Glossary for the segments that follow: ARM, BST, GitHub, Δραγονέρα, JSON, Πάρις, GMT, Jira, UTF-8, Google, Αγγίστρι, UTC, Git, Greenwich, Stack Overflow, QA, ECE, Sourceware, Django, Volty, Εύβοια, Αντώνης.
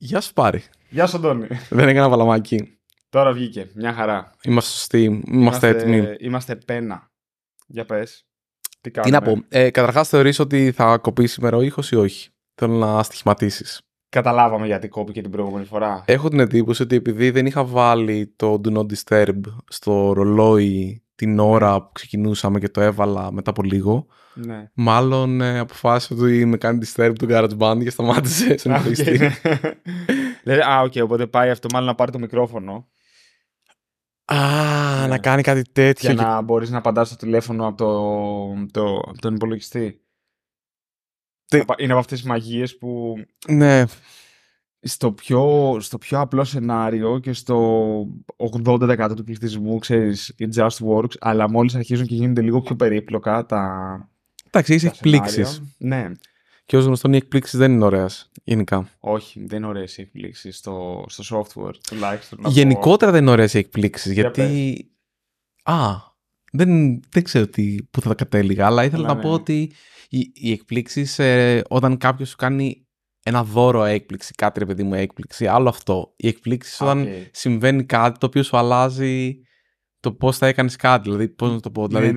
Γεια σου Πάρη. Γεια σου Αντώνη. Δεν έκανα παλαμάκι. Τώρα βγήκε, μια χαρά. Είμαστε σωστοί, είμαστε έτοιμοι. Είμαστε πένα. Για πες. Τι να πω. Καταρχάς θεωρείς ότι θα κοπεί σήμερα ο ήχος ή όχι? Θέλω να στοιχηματίσεις. Καταλάβαμε γιατί κόπηκε την προηγούμενη φορά. Έχω την εντύπωση ότι επειδή δεν είχα βάλει το Do Not Disturb στο ρολόι την ώρα που ξεκινούσαμε και το έβαλα μετά από λίγο, ναι, μάλλον αποφάσισα ότι με κάνει disturb του GarageBand και σταμάτησε στον υπολογιστή. Λέει, οπότε πάει αυτό μάλλον να πάρει το μικρόφωνο. Ναι. Να κάνει κάτι τέτοιο. Για να μπορείς να απαντάς στο τηλέφωνο από τον υπολογιστή. Είναι από αυτές τις μαγείες που... Ναι. Στο πιο απλό σενάριο και στο 80% του πληθυσμού, ξέρεις, it just works, αλλά μόλις αρχίζουν και γίνονται λίγο πιο περίπλοκα τα... Εντάξει, είσαι εκπλήξεις. Ναι. Και ως γνωστόν οι εκπλήξεις δεν είναι ωραίες, γενικά. Όχι, δεν είναι ωραίες οι εκπλήξεις στο software, τουλάχιστον. Γενικότερα δεν είναι ωραίες οι εκπλήξεις, γιατί... Δεν ξέρω πού θα τα κατέληγα, αλλά ήθελα να πω ότι οι εκπλήξεις, όταν κάποιος σου κάνει ένα δώρο έκπληξη, κάτι ρε παιδί μου έκπληξη, άλλο αυτό. Οι εκπλήξεις όταν συμβαίνει κάτι το οποίο σου αλλάζει το πώς θα έκανες κάτι, δηλαδή πώς να το πω. Δηλαδή,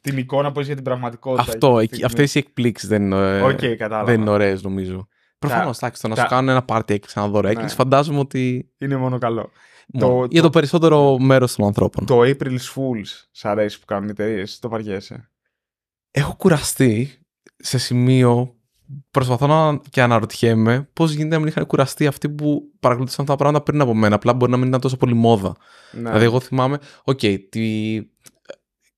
την εικόνα που έχεις για την πραγματικότητα. Αυτές οι εκπλήξεις δεν είναι ωραίες, νομίζω. Προφανώς, το να σου κάνουν ένα πάρτι έκπληξη, ένα δώρο έκπληξη, φαντάζομαι ότι. Είναι μόνο καλό. Για το περισσότερο μέρος των ανθρώπων. Το April Fools σ' αρέσει που κάνουν οι εταιρείες, το βαριέσαι? Έχω κουραστεί σε σημείο. Προσπαθώ και αναρωτιέμαι πώς γίνεται να μην είχαν κουραστεί αυτοί που παρακολουθούσαν αυτά τα πράγματα πριν από μένα. Απλά μπορεί να μην ήταν τόσο πολύ μόδα. Ναι. Δηλαδή, εγώ θυμάμαι,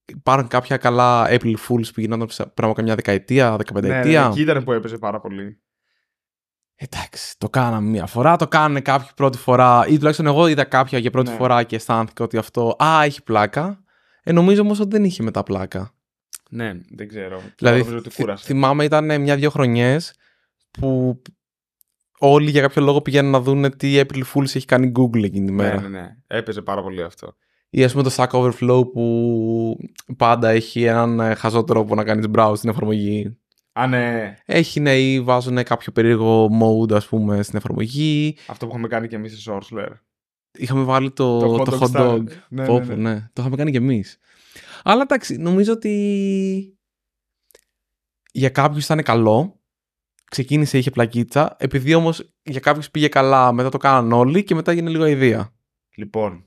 υπάρχουν κάποια καλά April Fools που γινόταν πριν από καμιά δεκαετία, 15ετία. Ναι, εκεί ήταν που έπαιζε πάρα πολύ. Εντάξει, το κάναμε μία φορά, το κάνανε κάποιοι πρώτη φορά, ή τουλάχιστον εγώ είδα κάποια για πρώτη φορά και αισθάνθηκα ότι αυτό έχει πλάκα. Νομίζω όμως ότι δεν είχε μετά πλάκα. Ναι, δεν ξέρω. Δηλαδή, θυμάμαι ήταν μια-δυο χρονιές που όλοι για κάποιο λόγο πηγαίνουν να δουν τι April Fools έχει κάνει Google εκείνη τη μέρα. Ναι. Έπαιζε πάρα πολύ αυτό. Ή ας πούμε το Stack Overflow που πάντα έχει έναν χαζό τρόπο να κάνεις browse στην εφαρμογή. Ναι. Ή βάζουν κάποιο περίεργο mode, ας πούμε, στην εφαρμογή. Αυτό που είχαμε κάνει και εμείς σε Sourceware. Είχαμε βάλει το hot dog. Ναι. Το είχαμε κάνει και εμείς. Αλλά εντάξει, νομίζω ότι για κάποιους ήταν καλό. Ξεκίνησε, είχε πλακίτσα. Επειδή όμως για κάποιους πήγε καλά, μετά το κάναν όλοι και μετά έγινε λίγο αηδία. Λοιπόν,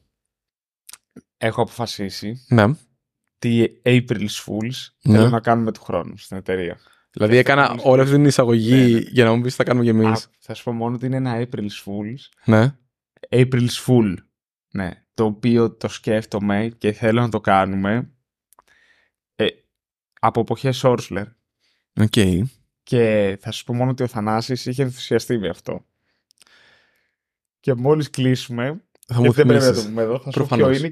έχω αποφασίσει τι April Fools θέλω να κάνουμε του χρόνου στην εταιρεία. Δηλαδή έκανα όλη αυτή την εισαγωγή για να μου πεις τι θα κάνουμε κι εμείς. Θα σου πω μόνο ότι είναι ένα April Fools. Ναι. April Fool. Ναι. Το οποίο το σκέφτομαι και θέλω να το κάνουμε από εποχές Sourceware. Okay. Και θα σου πω μόνο ότι ο Θανάσης είχε ενθουσιαστεί με αυτό. Και μόλις κλείσουμε, γιατί δεν πρέπει να το πούμε εδώ, θα σου πω ποιο είναι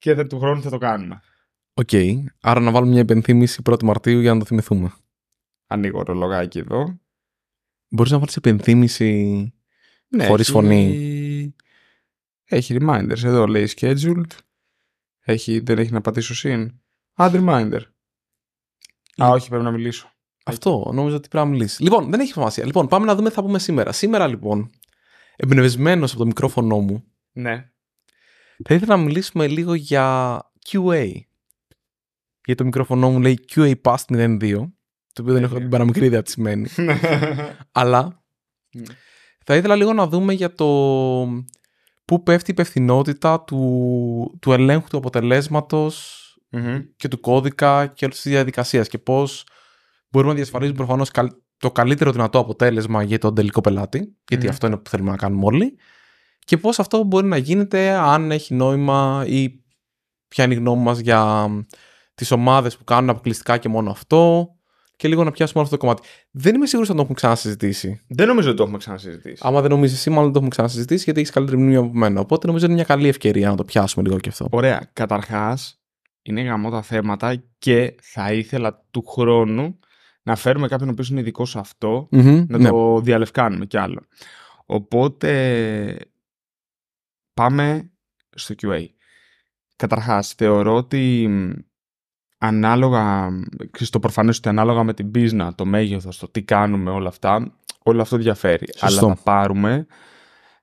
και του χρόνου θα το κάνουμε. Οκ. Okay. Άρα να βάλουμε μια υπενθύμηση 1η Μαρτίου για να το θυμηθούμε. Ανοίγω ρολογάκι εδώ. Μπορείς να βάλεις υπενθύμηση χωρίς φωνή. Έχει reminders. Εδώ λέει scheduled. Δεν έχει να πατήσω sin. Add reminder. Όχι, πρέπει να μιλήσω. Αυτό, νόμιζα ότι πρέπει να μιλήσει. Λοιπόν, δεν έχει σημασία. Λοιπόν, πάμε να δούμε τι θα πούμε σήμερα. Σήμερα, λοιπόν, εμπνευσμένος από το μικρόφωνο μου, θα ήθελα να μιλήσουμε λίγο για QA. Γιατί το μικρόφωνο μου λέει QA Past 02, το οποίο δεν έχω την παραμικρή ιδέα τι σημαίνει. Αλλά θα ήθελα λίγο να δούμε για το... Πού πέφτει η υπευθυνότητα του ελέγχου του αποτελέσματος και του κώδικα και όλης της διαδικασίας και πώς μπορούμε να διασφαλίζουμε προφανώς το καλύτερο δυνατό αποτέλεσμα για τον τελικό πελάτη, γιατί αυτό είναι που θέλουμε να κάνουμε όλοι, και πώς αυτό μπορεί να γίνεται, αν έχει νόημα ή ποια είναι η γνώμη μας για τις ομάδες που κάνουν αποκλειστικά και μόνο αυτό. Και λίγο να πιάσουμε όλο αυτό το κομμάτι. Δεν είμαι σίγουρος αν το έχουμε ξανασυζητήσει. Δεν νομίζω ότι το έχουμε ξανασυζητήσει. Άμα δεν νομίζεις εσύ, μάλλον δεν το έχουμε ξανασυζητήσει, γιατί έχεις καλύτερη μνήμη από μένα. Οπότε νομίζω είναι μια καλή ευκαιρία να το πιάσουμε λίγο και αυτό. Ωραία. Καταρχάς, είναι γαμώτα θέματα και θα ήθελα του χρόνου να φέρουμε κάποιον ο οποίος είναι ειδικός σε αυτό, να το διαλευκάνουμε κι άλλο. Οπότε πάμε στο QA. Καταρχάς, θεωρώ ότι. Ανάλογα, στο προφανές ότι ανάλογα με την business, το μέγεθος, το τι κάνουμε, όλα αυτά, όλο αυτό διαφέρει. Σωστό. Αλλά θα πάρουμε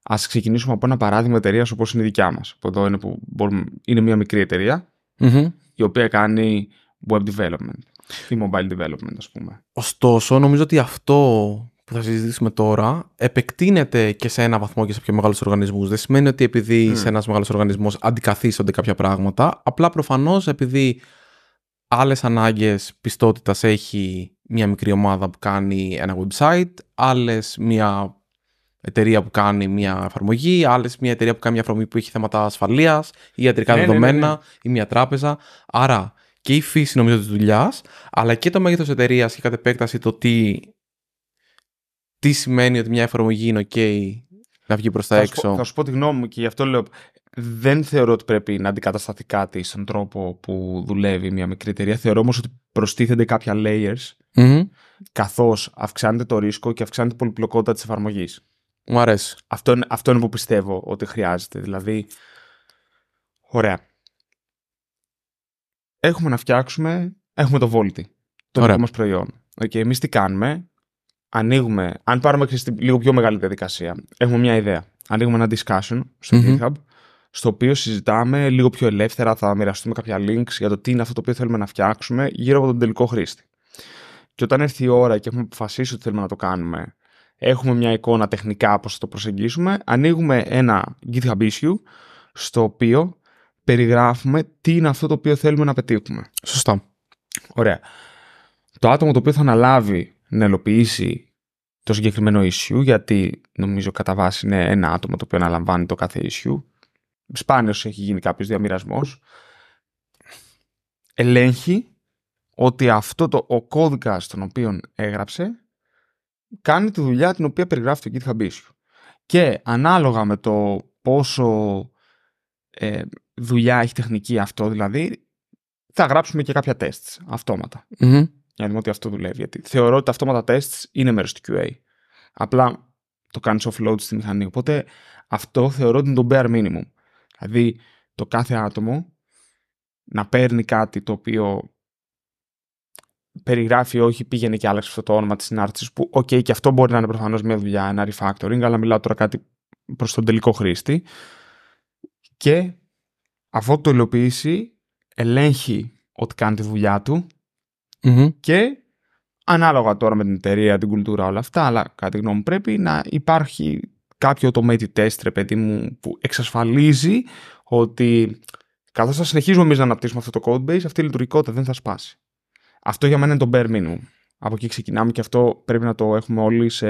Ας ξεκινήσουμε από ένα παράδειγμα εταιρείας όπως είναι η δικιά μας. Εδώ είναι, που μπορούμε, είναι μια μικρή εταιρεία η οποία κάνει web development ή mobile development, ας πούμε. Ωστόσο, νομίζω ότι αυτό που θα συζητήσουμε τώρα επεκτείνεται και σε ένα βαθμό και σε πιο μεγάλους οργανισμούς. Δεν σημαίνει ότι επειδή σε ένας μεγάλος οργανισμός αντικαθίστανται κάποια πράγματα, απλά προφανώς επειδή άλλες ανάγκες πιστότητας έχει μια μικρή ομάδα που κάνει ένα website, άλλες μια εταιρεία που κάνει μια εφαρμογή, άλλες μια εταιρεία που κάνει μια εφαρμογή που έχει θέματα ασφαλείας ή ιατρικά δεδομένα ή μια τράπεζα. Άρα και η φύση νομίζω της δουλειάς, αλλά και το μέγεθος εταιρείας και κατ' επέκταση το τι σημαίνει ότι μια εφαρμογή είναι OK να βγει προς τα έξω. Θα σου πω τη γνώμη μου και γι' αυτό λέω. Δεν θεωρώ ότι πρέπει να αντικατασταθεί κάτι στον τρόπο που δουλεύει μια μικρή εταιρεία. Θεωρώ όμως ότι προστίθενται κάποια layers καθώς αυξάνεται το ρίσκο και αυξάνεται η πολυπλοκότητα της εφαρμογής. Μου αρέσει. Αυτό είναι που πιστεύω ότι χρειάζεται. Δηλαδή, ωραία. Έχουμε το Volty, το δικό μας προϊόν. Okay, εμείς τι κάνουμε? Ανοίγουμε, αν πάρουμε λίγο πιο μεγάλη διαδικασία, έχουμε μια ιδέα. Ανοίγουμε ένα discussion στο GitHub, στο οποίο συζητάμε λίγο πιο ελεύθερα, θα μοιραστούμε κάποια links για το τι είναι αυτό το οποίο θέλουμε να φτιάξουμε γύρω από τον τελικό χρήστη. Και όταν έρθει η ώρα και έχουμε αποφασίσει ότι θέλουμε να το κάνουμε, έχουμε μια εικόνα τεχνικά πώς θα το προσεγγίσουμε, ανοίγουμε ένα GitHub issue, στο οποίο περιγράφουμε τι είναι αυτό το οποίο θέλουμε να πετύχουμε. Σωστά. Ωραία. Το άτομο το οποίο θα αναλάβει να ελοποιήσει το συγκεκριμένο issue, γιατί νομίζω κατά βάση είναι ένα άτομο το οποίο αναλαμβάνει το κάθε issue, σπάνιος έχει γίνει κάποιος διαμοιρασμός, ελέγχει ότι αυτό ο κώδικας τον οποίο έγραψε κάνει τη δουλειά την οποία περιγράφει το GitHub issue. Και ανάλογα με το πόσο δουλειά έχει τεχνική αυτό, δηλαδή θα γράψουμε και κάποια tests αυτόματα. Για να δούμε ότι αυτό δουλεύει. Γιατί θεωρώ ότι τα αυτόματα tests είναι μέρος του QA. Απλά το κάνεις offload στη μηχανή. Οπότε αυτό θεωρώ ότι είναι το bare minimum. Δηλαδή το κάθε άτομο να παίρνει κάτι το οποίο περιγράφει, όχι πήγαινε και άλλαξε αυτό το όνομα της συνάρτησης, που ok, και αυτό μπορεί να είναι προφανώς μια δουλειά, ένα refactoring, αλλά μιλάω τώρα κάτι προς τον τελικό χρήστη, και αφού το υλοποιήσει ελέγχει ότι κάνει τη δουλειά του και ανάλογα τώρα με την εταιρεία, την κουλτούρα, όλα αυτά, αλλά κατά τη γνώμη μου πρέπει να υπάρχει κάποιο automated test, ρε παιδί μου, που εξασφαλίζει ότι καθώς θα συνεχίζουμε εμείς να αναπτύσσουμε αυτό το code base, αυτή η λειτουργικότητα δεν θα σπάσει. Αυτό για μένα είναι το bare minimum. Από εκεί ξεκινάμε και αυτό πρέπει να το έχουμε όλοι σε...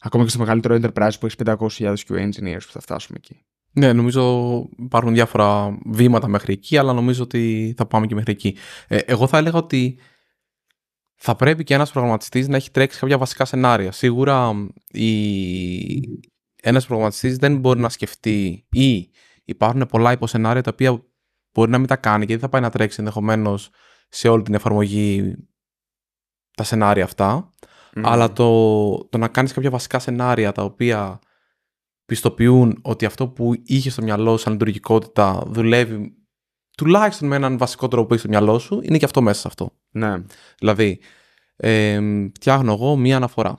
ακόμα και στο μεγαλύτερο enterprise που έχει 500.000 QA engineers, που θα φτάσουμε εκεί. Ναι, νομίζω υπάρχουν διάφορα βήματα μέχρι εκεί, αλλά νομίζω ότι θα πάμε και μέχρι εκεί. Εγώ θα έλεγα ότι θα πρέπει και ένας προγραμματιστής να έχει τρέξει κάποια βασικά σενάρια. Σίγουρα ένας προγραμματιστής δεν μπορεί να σκεφτεί, ή υπάρχουν πολλά υποσενάρια τα οποία μπορεί να μην τα κάνει, γιατί θα πάει να τρέξει ενδεχομένως σε όλη την εφαρμογή τα σενάρια αυτά. Αλλά το να κάνεις κάποια βασικά σενάρια τα οποία πιστοποιούν ότι αυτό που είχε στο μυαλό σου σαν λειτουργικότητα δουλεύει τουλάχιστον με έναν βασικό τρόπο που έχει στο μυαλό σου, είναι και αυτό μέσα σε αυτό. Ναι. Δηλαδή, φτιάχνω εγώ μία αναφορά.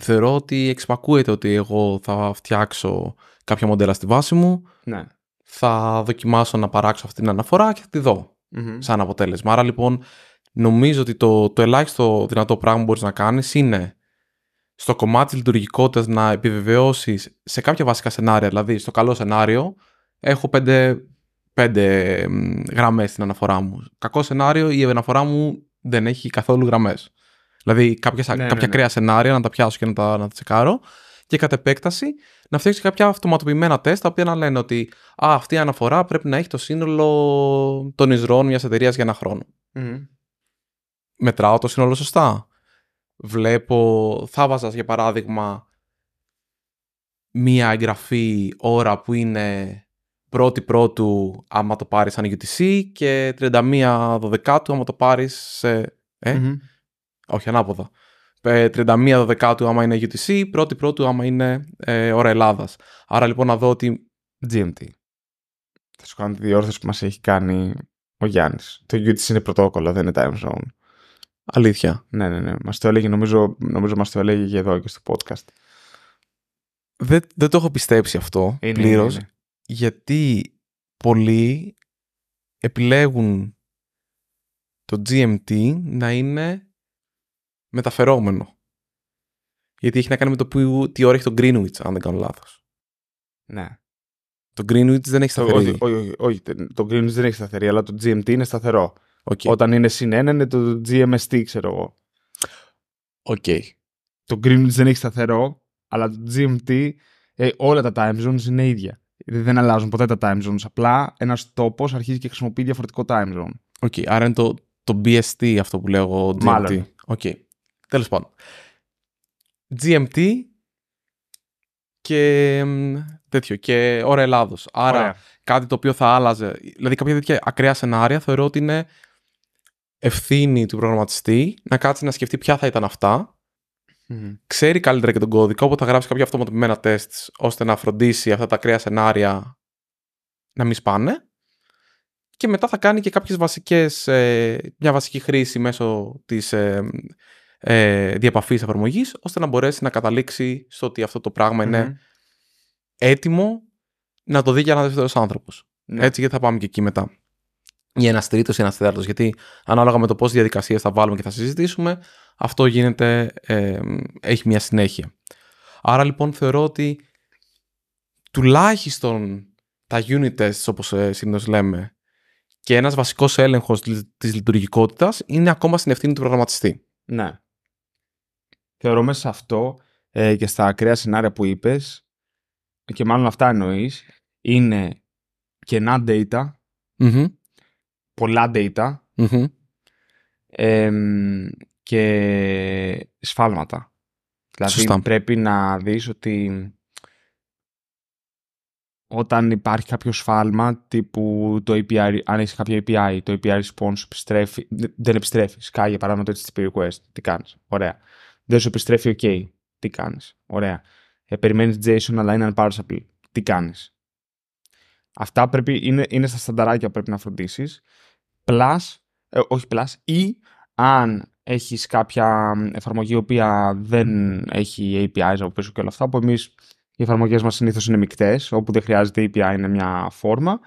Θεωρώ ότι εξυπακούεται ότι εγώ θα φτιάξω κάποια μοντέλα στη βάση μου, ναι, θα δοκιμάσω να παράξω αυτή την αναφορά και θα τη δω σαν αποτέλεσμα. Άρα λοιπόν, νομίζω ότι το ελάχιστο δυνατό πράγμα που μπορείς να κάνεις είναι στο κομμάτι της λειτουργικότητας να επιβεβαιώσεις σε κάποια βασικά σενάρια. Δηλαδή, στο καλό σενάριο, έχω 5 γραμμές στην αναφορά μου. Κακό σενάριο, η αναφορά μου δεν έχει καθόλου γραμμές. Δηλαδή, κάποια κρέα σενάρια να τα πιάσω και να τα τσεκάρω. Και κατ' επέκταση, να φτιάξει κάποια αυτοματοποιημένα τεστ τα οποία να λένε ότι αυτή η αναφορά πρέπει να έχει το σύνολο των εισρών μιας εταιρείας για ένα χρόνο. Μετράω το σύνολο σωστά. Βλέπω, θα βάζα για παράδειγμα μία εγγραφή ώρα που είναι 1η-1η άμα το πάρεις σαν UTC και 31/12 άμα το πάρεις σε... Όχι, ανάποδα. 31/12 άμα είναι UTC, 1η-1η άμα είναι ώρα Ελλάδας. Άρα λοιπόν να δω ότι... GMT. Θα σου κάνω τη διόρθωση που μας έχει κάνει ο Γιάννης. Το UTC είναι πρωτόκολλο, δεν είναι time zone. Αλήθεια. Ναι. Μας το έλεγε, νομίζω μας το έλεγε και εδώ και στο podcast. Δεν το έχω πιστέψει αυτό πλήρως. Γιατί πολλοί επιλέγουν το GMT να είναι μεταφερόμενο. Γιατί έχει να κάνει με το που, τι ώρα έχει το Greenwich, αν δεν κάνω λάθος. Ναι. Το Greenwich δεν έχει σταθερή. Όχι, το Greenwich δεν έχει σταθερή, αλλά το GMT είναι σταθερό. Okay. Όταν είναι +1 είναι το GMST, ξέρω εγώ. Οκ. Okay. Το Greenwich δεν έχει σταθερό, αλλά το GMT, όλα τα time zones είναι ίδια. Δεν αλλάζουν ποτέ τα time zones. Απλά ένας τόπος αρχίζει και χρησιμοποιεί διαφορετικό time zone. Οκ. Okay, άρα είναι το BST αυτό που λέγω GMT. Μάλλον. Οκ. Okay. Τέλος πάντων. GMT και τέτοιο και ώρα Ελλάδος. Άρα ωραία. Κάτι το οποίο θα άλλαζε, δηλαδή κάποια τέτοια ακραία σενάρια, θεωρώ ότι είναι ευθύνη του προγραμματιστή να κάτσει να σκεφτεί ποια θα ήταν αυτά. Mm-hmm. Ξέρει καλύτερα και τον κώδικα, οπότε θα γράψει κάποια αυτοματοποιημένα τεστ ώστε να φροντίσει αυτά τα ακραία σενάρια να μην σπάνε. Και μετά θα κάνει και κάποιες βασικές, μια βασική χρήση μέσω της διαπαφής εφαρμογής, ώστε να μπορέσει να καταλήξει στο ότι αυτό το πράγμα είναι έτοιμο να το δει για ένα δεύτερος άνθρωπος. Mm-hmm. Έτσι, γιατί θα πάμε και εκεί μετά. Ή ένας τρίτος ή ένας τέταρτος. Γιατί ανάλογα με το πόσες διαδικασίες θα βάλουμε και θα συζητήσουμε, αυτό γίνεται, έχει μια συνέχεια. Άρα λοιπόν θεωρώ ότι τουλάχιστον τα unit tests, όπως συνήθως λέμε, και ένας βασικός έλεγχος της λειτουργικότητας είναι ακόμα στην ευθύνη του προγραμματιστή. Ναι. Θεωρώ μέσα σε αυτό και στα ακραία σενάρια που είπες, και μάλλον αυτά εννοείς, είναι κενά data, πολλά data και σφάλματα. Δηλαδή σωστά. Πρέπει να δεις ότι όταν υπάρχει κάποιο σφάλμα τύπου το API, αν έχεις κάποιο API, το API response επιστρέφει, δεν επιστρέφει. Sky για παράδειγμα το HTTP request, τι κάνεις, ωραία. Δεν σου επιστρέφει OK, τι κάνεις, ωραία. Περιμένεις JSON αλλά είναι unparsable, τι κάνεις. Αυτά πρέπει, είναι στα στανταράκια που πρέπει να φροντίσεις. Ή αν έχεις κάποια εφαρμογή η οποία δεν έχει APIs από πίσω και όλα αυτά, που εμείς οι εφαρμογές μας συνήθως είναι μικτές, όπου δεν χρειάζεται API είναι μια φόρμα,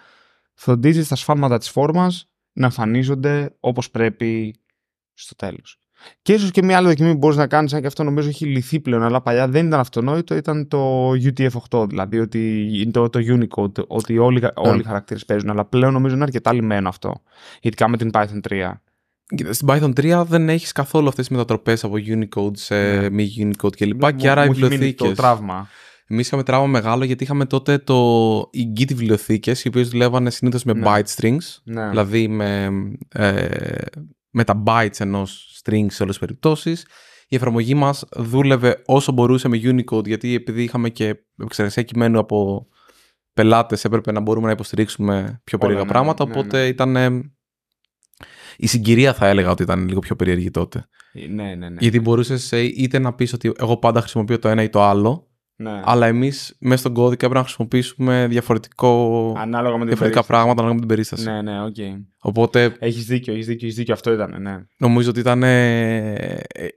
φροντίζεις τα σφάλματα της φόρμας να εμφανίζονται όπως πρέπει στο τέλος. Και ίσως και μια άλλη δοκιμή που μπορείς να κάνεις, αν και αυτό νομίζω έχει λυθεί πλέον, αλλά παλιά δεν ήταν αυτονόητο, ήταν το UTF-8, δηλαδή ότι το Unicode, ότι όλοι οι χαρακτήρες παίζουν, αλλά πλέον νομίζω είναι αρκετά λυμένο αυτό, ειδικά με την Python 3. Στην Python 3 δεν έχεις καθόλου αυτές τις μετατροπές από Unicode σε μη Unicode κλπ. Και άρα οι βιβλιοθήκες. Εμείς είχαμε τραύμα μεγάλο γιατί είχαμε τότε οι Git βιβλιοθήκες, οι οποίες δουλεύανε συνήθως με byte strings, δηλαδή με τα bytes ενός string σε όλες τις περιπτώσεις. Η εφαρμογή μας δούλευε όσο μπορούσε με Unicode, γιατί επειδή είχαμε και επεξεργασία κειμένου από πελάτες, έπρεπε να μπορούμε να υποστηρίξουμε πιο περίεργα πράγματα, οπότε ήταν. Η συγκυρία θα έλεγα ότι ήταν λίγο πιο περίεργη τότε. Ναι. Γιατί μπορούσες είτε να πεις ότι εγώ πάντα χρησιμοποιώ το ένα ή το άλλο, αλλά εμείς μέσα στον κώδικα έπρεπε να χρησιμοποιήσουμε διαφορετικά πράγματα ανάλογα με την περίσταση. Ναι, οκ. Okay. Οπότε. Έχεις δίκιο, αυτό ήταν. Ναι. Νομίζω ότι ήταν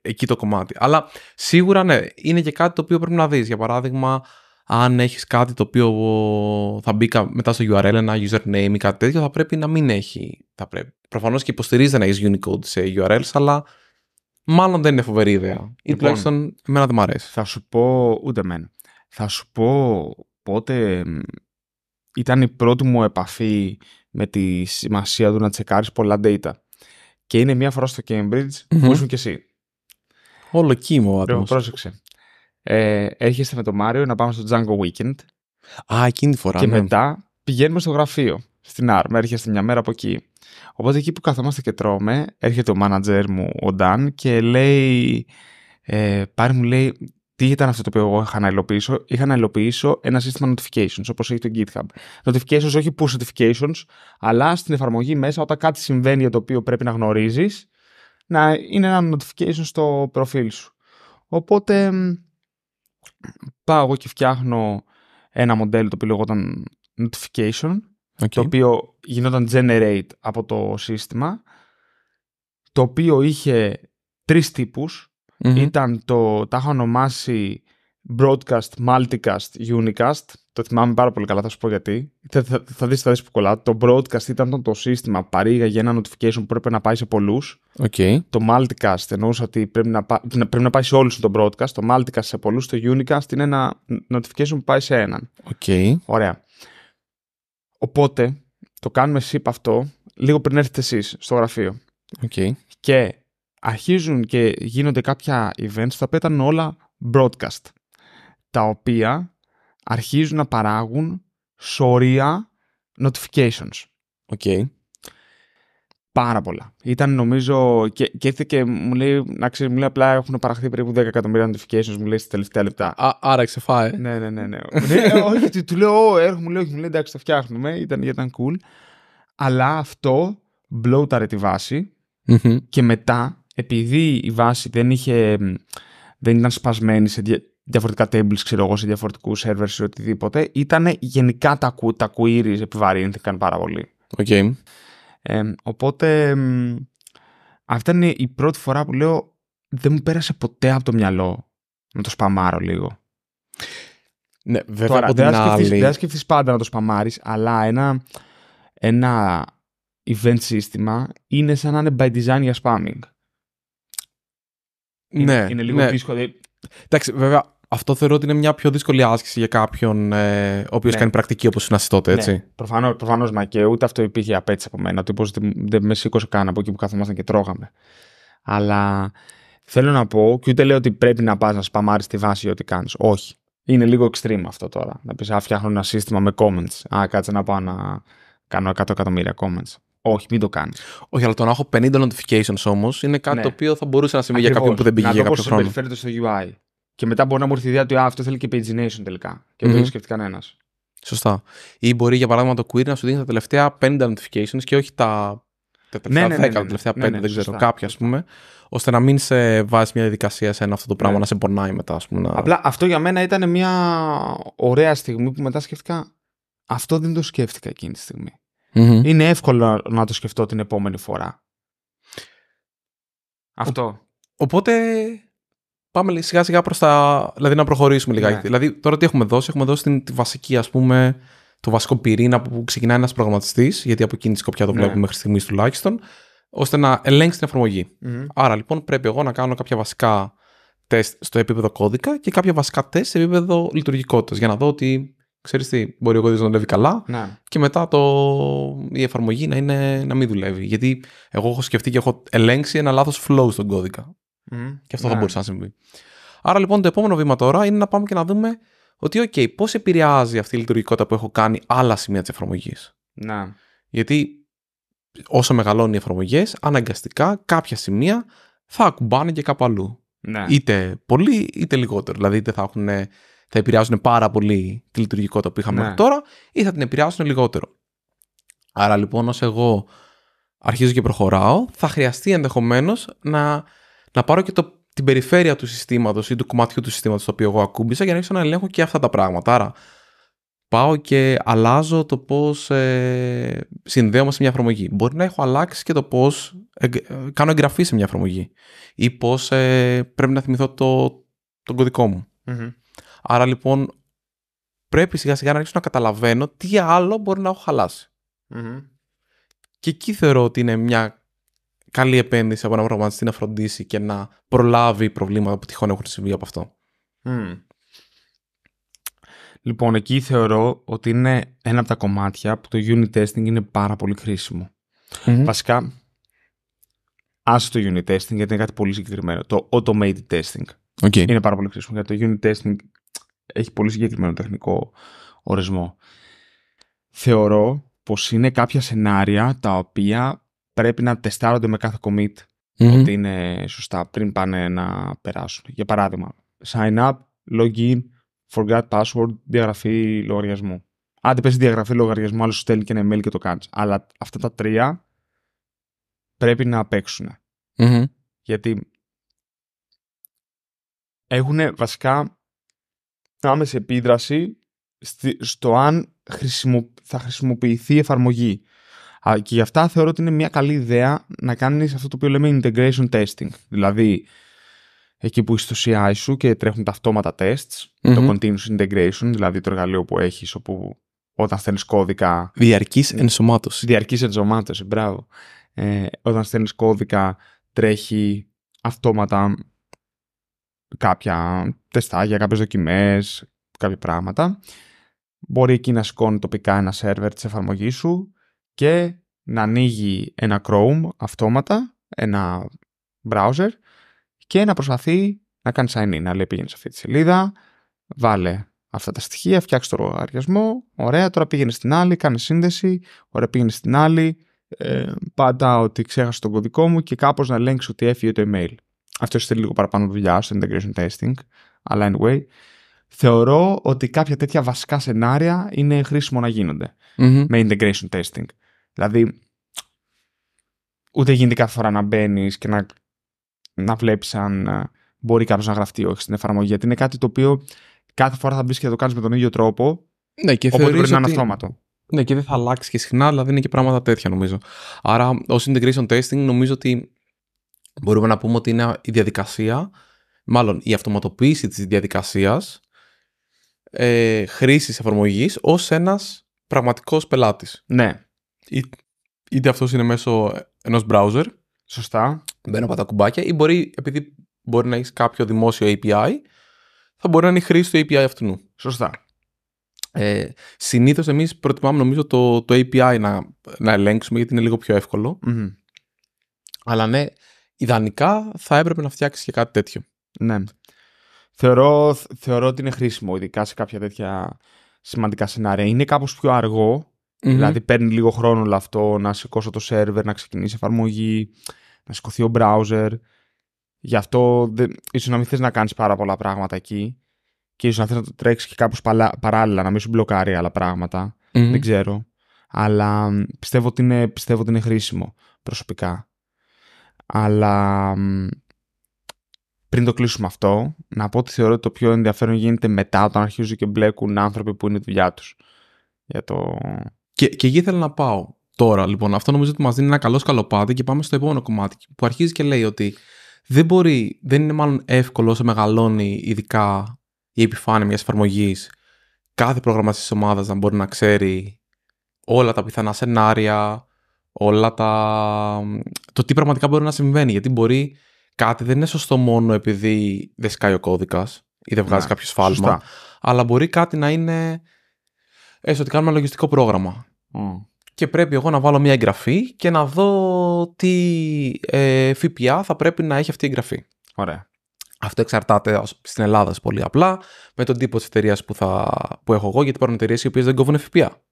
εκεί το κομμάτι. Αλλά σίγουρα ναι, είναι και κάτι το οποίο πρέπει να δεις. Για παράδειγμα, αν έχεις κάτι το οποίο θα μπει μετά στο URL, ένα username ή κάτι τέτοιο, θα πρέπει να μην έχει. Προφανώς και υποστηρίζεται να έχεις Unicode σε URLs, αλλά μάλλον δεν είναι φοβερή ιδέα. Ή τουλάχιστον εμένα δεν μ' αρέσει. Θα σου πω, ούτε εμένα. Θα σου πω πότε ήταν η πρώτη μου επαφή με τη σημασία του να τσεκάρεις πολλά data. Και είναι μια φορά στο Cambridge που ήσουν κι εσύ. Όλο κύμο ο άτομος. Πρόσεξε. Έρχεστε με τον Μάριο να πάμε στο Django Weekend. Α, εκείνη τη φορά. Και μετά πηγαίνουμε στο γραφείο στην ARM. Έρχεστε μια μέρα από εκεί. Οπότε εκεί που καθόμαστε και τρώμε, έρχεται ο manager μου, ο Νταν, και λέει, πάρε μου, λέει, τι ήταν αυτό το οποίο εγώ είχα να υλοποιήσω. Είχα να υλοποιήσω ένα σύστημα notifications, όπως έχει το GitHub. Notifications, όχι push notifications, αλλά στην εφαρμογή μέσα, όταν κάτι συμβαίνει για το οποίο πρέπει να γνωρίζεις, να είναι ένα notification στο προφίλ σου. Οπότε πάω εγώ και φτιάχνω ένα μοντέλο το οποίο λεγόταν notification, το οποίο γινόταν generate από το σύστημα, το οποίο είχε τρεις τύπους. Τα είχα ονομάσει broadcast, multicast, unicast. Το θυμάμαι πάρα πολύ καλά, θα σου πω γιατί. Θα δεις που κολλά. Το broadcast ήταν το σύστημα, παρήγαγε ένα notification που πρέπει να πάει σε πολλούς. Okay. Το multicast εννοούσα ότι πρέπει να πάει σε όλους το broadcast. Το multicast σε πολλούς. Το unicast είναι ένα notification που πάει σε έναν. Okay. Ωραία. Οπότε το κάνουμε ship αυτό λίγο πριν έρθετε εσείς στο γραφείο. Okay. Και αρχίζουν και γίνονται κάποια events τα οποία ήταν όλα broadcast, τα οποία αρχίζουν να παράγουν σωρία notifications. Okay. Πάρα πολλά. Ήταν νομίζω και ήρθε και μου λέει, να ξέρεις, μου λέει απλά έχουν παραχθεί περίπου 10 εκατομμύρια notifications, μου λέει στα τελευταία λεπτά. Άρα ξεφάει. Ναι. Όχι, του λέω, μου λέει εντάξει, τα φτιάχνουμε, ήταν cool. Αλλά αυτό bloatare τη βάση και μετά, επειδή η βάση δεν ήταν σπασμένη σε διαφορετικά tables, ξέρω εγώ, σε διαφορετικούς servers ή οτιδήποτε, ήταν γενικά τα queries επιβαρύνθηκαν πάρα πολύ. Okay. Οπότε αυτή ήταν η πρώτη φορά που λέω δεν μου πέρασε ποτέ από το μυαλό να το σπαμάρω λίγο. Ναι, βέβαια. Τώρα, δεν σκεφτείς πάντα να το σπαμάρεις, αλλά ένα event σύστημα είναι σαν να είναι by design για spamming. Είναι λίγο δύσκολο. Εντάξει, βέβαια, αυτό θεωρώ ότι είναι μια πιο δύσκολη άσκηση για κάποιον ο οποίος κάνει πρακτική όπως είναι ασυτώτε, έτσι. Ναι. Προφανώς, μα και ούτε αυτό υπήρχε απέτηση από μένα. Ότι πως δεν με σήκωσε καν από εκεί που καθόμασταν και τρώγαμε. Αλλά θέλω να πω, και ούτε λέω ότι πρέπει να πας να σπαμάρεις τη βάση ή ό,τι κάνεις. Όχι. Είναι λίγο extreme αυτό τώρα. Να πεις, φτιάχνω ένα σύστημα με comments. Κάτσε να πάω να κάνω 100 εκατομμύρια comments. Όχι, μην το κάνεις. Όχι, αλλά το να έχω 50 notifications όμως είναι κάτι το οποίο θα μπορούσε να συμβεί για κάποιον που δεν πήγε για κάποιο χρόνο. Να το πώς συμπεριφέρεται στο UI. Και μετά μπορεί να μου έρθει η ιδέα ότι αυτό θέλει και pagination τελικά. Και δεν το έχει σκεφτεί κανένας. Σωστά. Ή μπορεί για παράδειγμα το query να σου δίνει τα τελευταία 50 notifications και όχι τα τελευταία 10, τα τελευταία 5, δεν ξέρω, κάποια ας πούμε, ώστε να μην σε βάζει μια διαδικασία σε αυτό το πράγμα να σε πονάει μετά, ας πούμε. Απλά αυτό για μένα ήταν μια ωραία στιγμή που μετά σκέφτηκα. Αυτό δεν το σκέφτηκα εκείνη τη στιγμή. Είναι εύκολο να το σκεφτώ την επόμενη φορά. Αυτό. Οπότε πάμε σιγά σιγά προς τα... Δηλαδή να προχωρήσουμε λιγάκι. Δηλαδή τώρα τι έχουμε δώσει. Έχουμε δώσει τη βασική, ας πούμε, το βασικό πυρήνα που ξεκινάει ένας προγραμματιστής, γιατί από εκείνη τη σκοπιά το βλέπουμε μέχρι στιγμής τουλάχιστον, ώστε να ελέγξει την εφαρμογή. Άρα λοιπόν πρέπει εγώ να κάνω κάποια βασικά τεστ στο επίπεδο κώδικα και κάποια βασικά τεστ σε επίπεδο λειτουργικότητας για να δω ότι... Ξέρεις τι, μπορεί ο κώδικας να δουλεύει καλά και μετά η εφαρμογή να μην δουλεύει. Γιατί εγώ έχω σκεφτεί και έχω ελέγξει ένα λάθος flow στον κώδικα. Και αυτό θα μπορούσε να συμβεί. Άρα λοιπόν το επόμενο βήμα τώρα είναι να πάμε και να δούμε ότι OK, πώς επηρεάζει αυτή η λειτουργικότητα που έχω κάνει άλλα σημεία της εφαρμογής. Γιατί όσο μεγαλώνουν οι εφαρμογές, αναγκαστικά κάποια σημεία θα ακουμπάνε και κάπου αλλού. Είτε πολύ είτε λιγότερο. Δηλαδή είτε θα επηρεάζουν πάρα πολύ τη λειτουργικότητα που είχαμε τώρα ή θα την επηρεάσουν λιγότερο. Άρα λοιπόν όσο εγώ αρχίζω και προχωράω, θα χρειαστεί ενδεχομένως να πάρω και την περιφέρεια του συστήματος ή του κομματιού του συστήματος το οποίο εγώ ακούμπησα για να αρχίσω να ελέγχω και αυτά τα πράγματα. Άρα πάω και αλλάζω το πώς συνδέομαι σε μια εφαρμογή. Μπορεί να έχω αλλάξει και το πώς κάνω εγγραφή σε μια εφαρμογή ή πώς πρέπει να θυμηθώ τον κωδικό μου. Άρα λοιπόν πρέπει σιγά σιγά να αρχίσω να καταλαβαίνω τι άλλο μπορεί να έχω χαλάσει. Και εκεί θεωρώ ότι είναι μια καλή επένδυση από έναν προγραμματιστή να φροντίσει και να προλάβει προβλήματα που τυχόν έχουν συμβεί από αυτό. Λοιπόν, εκεί θεωρώ ότι είναι ένα από τα κομμάτια που το unit testing είναι πάρα πολύ χρήσιμο. Βασικά, άσε το unit testing γιατί είναι κάτι πολύ συγκεκριμένο. Το automated testing είναι πάρα πολύ χρήσιμο γιατί το unit testing έχει πολύ συγκεκριμένο τεχνικό ορισμό. Θεωρώ πως είναι κάποια σενάρια τα οποία πρέπει να τεστάρονται με κάθε commit ότι είναι σωστά πριν πάνε να περάσουν. Για παράδειγμα, sign up, login, forgot password, διαγραφή λογαριασμού. Άντε πες διαγραφή λογαριασμού, άλλο σου στέλνει και ένα email και το κάνεις. Αλλά αυτά τα τρία πρέπει να παίξουν. Γιατί έχουν βασικά άμεση επίδραση στο αν θα χρησιμοποιηθεί η εφαρμογή. Και γι' αυτά θεωρώ ότι είναι μια καλή ιδέα να κάνεις αυτό το οποίο λέμε integration testing. Δηλαδή εκεί που είσαι στο CI σου και τρέχουν τα αυτόματα tests, το continuous integration, δηλαδή το εργαλείο που έχεις όπου όταν στέλνεις κώδικα... Διαρκής ενσωμάτωση. Διαρκής ενσωμάτωση, μπράβο. Όταν στέλνεις κώδικα τρέχει αυτόματα κάποια τεστάγια, κάποιες δοκιμές, κάποια πράγματα. Μπορεί εκεί να σηκώνει τοπικά ένα σερβερ της εφαρμογής σου και να ανοίγει ένα Chrome αυτόματα, ένα browser, και να προσπαθεί να κάνει sign-in. Να λέει πήγαινε σε αυτή τη σελίδα, βάλε αυτά τα στοιχεία, φτιάξε το λογαριασμό, ωραία, τώρα πήγαινε στην άλλη, κάνε σύνδεση, ωραία, πήγαινε στην άλλη, πάντα ότι ξέχασε τον κωδικό μου και κάπως να ελέγξει ότι έφυγε το email. Αυτό θέλει λίγο παραπάνω δουλειά στο integration testing, αλλά anyway, θεωρώ ότι κάποια τέτοια βασικά σενάρια είναι χρήσιμο να γίνονται με integration testing. Δηλαδή, ούτε γίνεται κάθε φορά να μπαίνεις και να βλέπεις αν μπορεί κάποιος να γραφτεί όχι στην εφαρμογή. Γιατί είναι κάτι το οποίο κάθε φορά θα μπεις και θα το κάνεις με τον ίδιο τρόπο. Ναι, και οπότε πρέπει να είναι αυτόματο. Ναι, και δεν θα αλλάξει και συχνά, δηλαδή είναι και πράγματα τέτοια νομίζω. Άρα, ως integration testing, νομίζω ότι μπορούμε να πούμε ότι είναι η διαδικασία, μάλλον η αυτοματοποίηση της διαδικασίας χρήσης εφαρμογής ως ένας πραγματικός πελάτης. Ναι. Είτε αυτός είναι μέσω ενός browser. Σωστά. Μπαίνω από τα κουμπάκια, ή μπορεί, επειδή μπορεί να έχεις κάποιο δημόσιο API, θα μπορεί να είναι η χρήση του API αυτού. Σωστά. Συνήθως εμείς προτιμάμε νομίζω το API να ελέγξουμε, γιατί είναι λίγο πιο εύκολο. Αλλά ναι, ιδανικά θα έπρεπε να φτιάξεις και κάτι τέτοιο. Ναι. Θεωρώ ότι είναι χρήσιμο, ειδικά σε κάποια τέτοια σημαντικά σενάρια. Είναι κάπως πιο αργό. Δηλαδή παίρνει λίγο χρόνο όλο αυτό, να σηκώσω το σερβερ, να ξεκινήσει η εφαρμογή, να σηκωθεί ο browser. Γι' αυτό ίσως να μην θες να κάνεις πάρα πολλά πράγματα εκεί και ίσως να θες να το τρέξεις και κάπως παράλληλα, να μην σου μπλοκάρει άλλα πράγματα. Δεν ξέρω. Αλλά πιστεύω ότι είναι χρήσιμο προσωπικά. Αλλά πριν το κλείσουμε αυτό, να πω ότι θεωρώ ότι το πιο ενδιαφέρον γίνεται μετά, όταν αρχίζουν και μπλέκουν άνθρωποι που είναι τη δουλειά τους. Και εκεί ήθελα να πάω τώρα, λοιπόν. Αυτό νομίζω ότι μας δίνει ένα καλό σκαλοπάτι και πάμε στο επόμενο κομμάτι που αρχίζει και λέει ότι δεν είναι μάλλον εύκολο όσο μεγαλώνει ειδικά η επιφάνεια μιας εφαρμογής κάθε προγραμματιστής της ομάδας να μπορεί να ξέρει όλα τα πιθανά σενάρια, το τι πραγματικά μπορεί να συμβαίνει. Γιατί μπορεί κάτι δεν είναι σωστό μόνο επειδή δεν σκάει ο κώδικας ή δεν βγάζει κάποιο σφάλμα, σωστά. Αλλά μπορεί κάτι να είναι... έστω ότι κάνουμε ένα λογιστικό πρόγραμμα και πρέπει εγώ να βάλω μια εγγραφή και να δω τι ΦΠΑ θα πρέπει να έχει αυτή η εγγραφή. Ωραία. Αυτό εξαρτάται στην Ελλάδα πολύ απλά με τον τύπο της εταιρείας που έχω εγώ, γιατί υπάρχουν εταιρείες οι οποίες δεν κόβουν ΦΠΑ.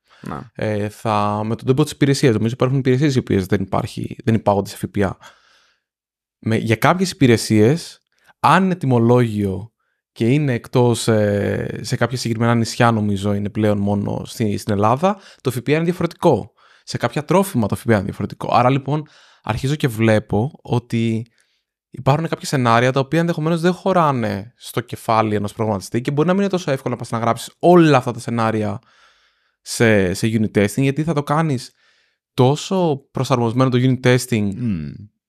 Με τον τύπο της υπηρεσίας, νομίζω υπάρχουν υπηρεσίες οι οποίες δεν υπάγονται σε ΦΠΑ. Για κάποιες υπηρεσίες, αν είναι τιμολόγιο και είναι εκτός σε κάποια συγκεκριμένα νησιά, νομίζω είναι πλέον μόνο στην Ελλάδα, το ΦΠΑ είναι διαφορετικό. Σε κάποια τρόφιμα το ΦΠΑ είναι διαφορετικό. Άρα λοιπόν αρχίζω και βλέπω ότι υπάρχουν κάποια σενάρια τα οποία ενδεχομένως δεν χωράνε στο κεφάλι ενός προγραμματιστή και μπορεί να μην είναι τόσο εύκολο να πας να γράψεις όλα αυτά τα σενάρια σε unit testing, γιατί θα το κάνεις τόσο προσαρμοσμένο το unit testing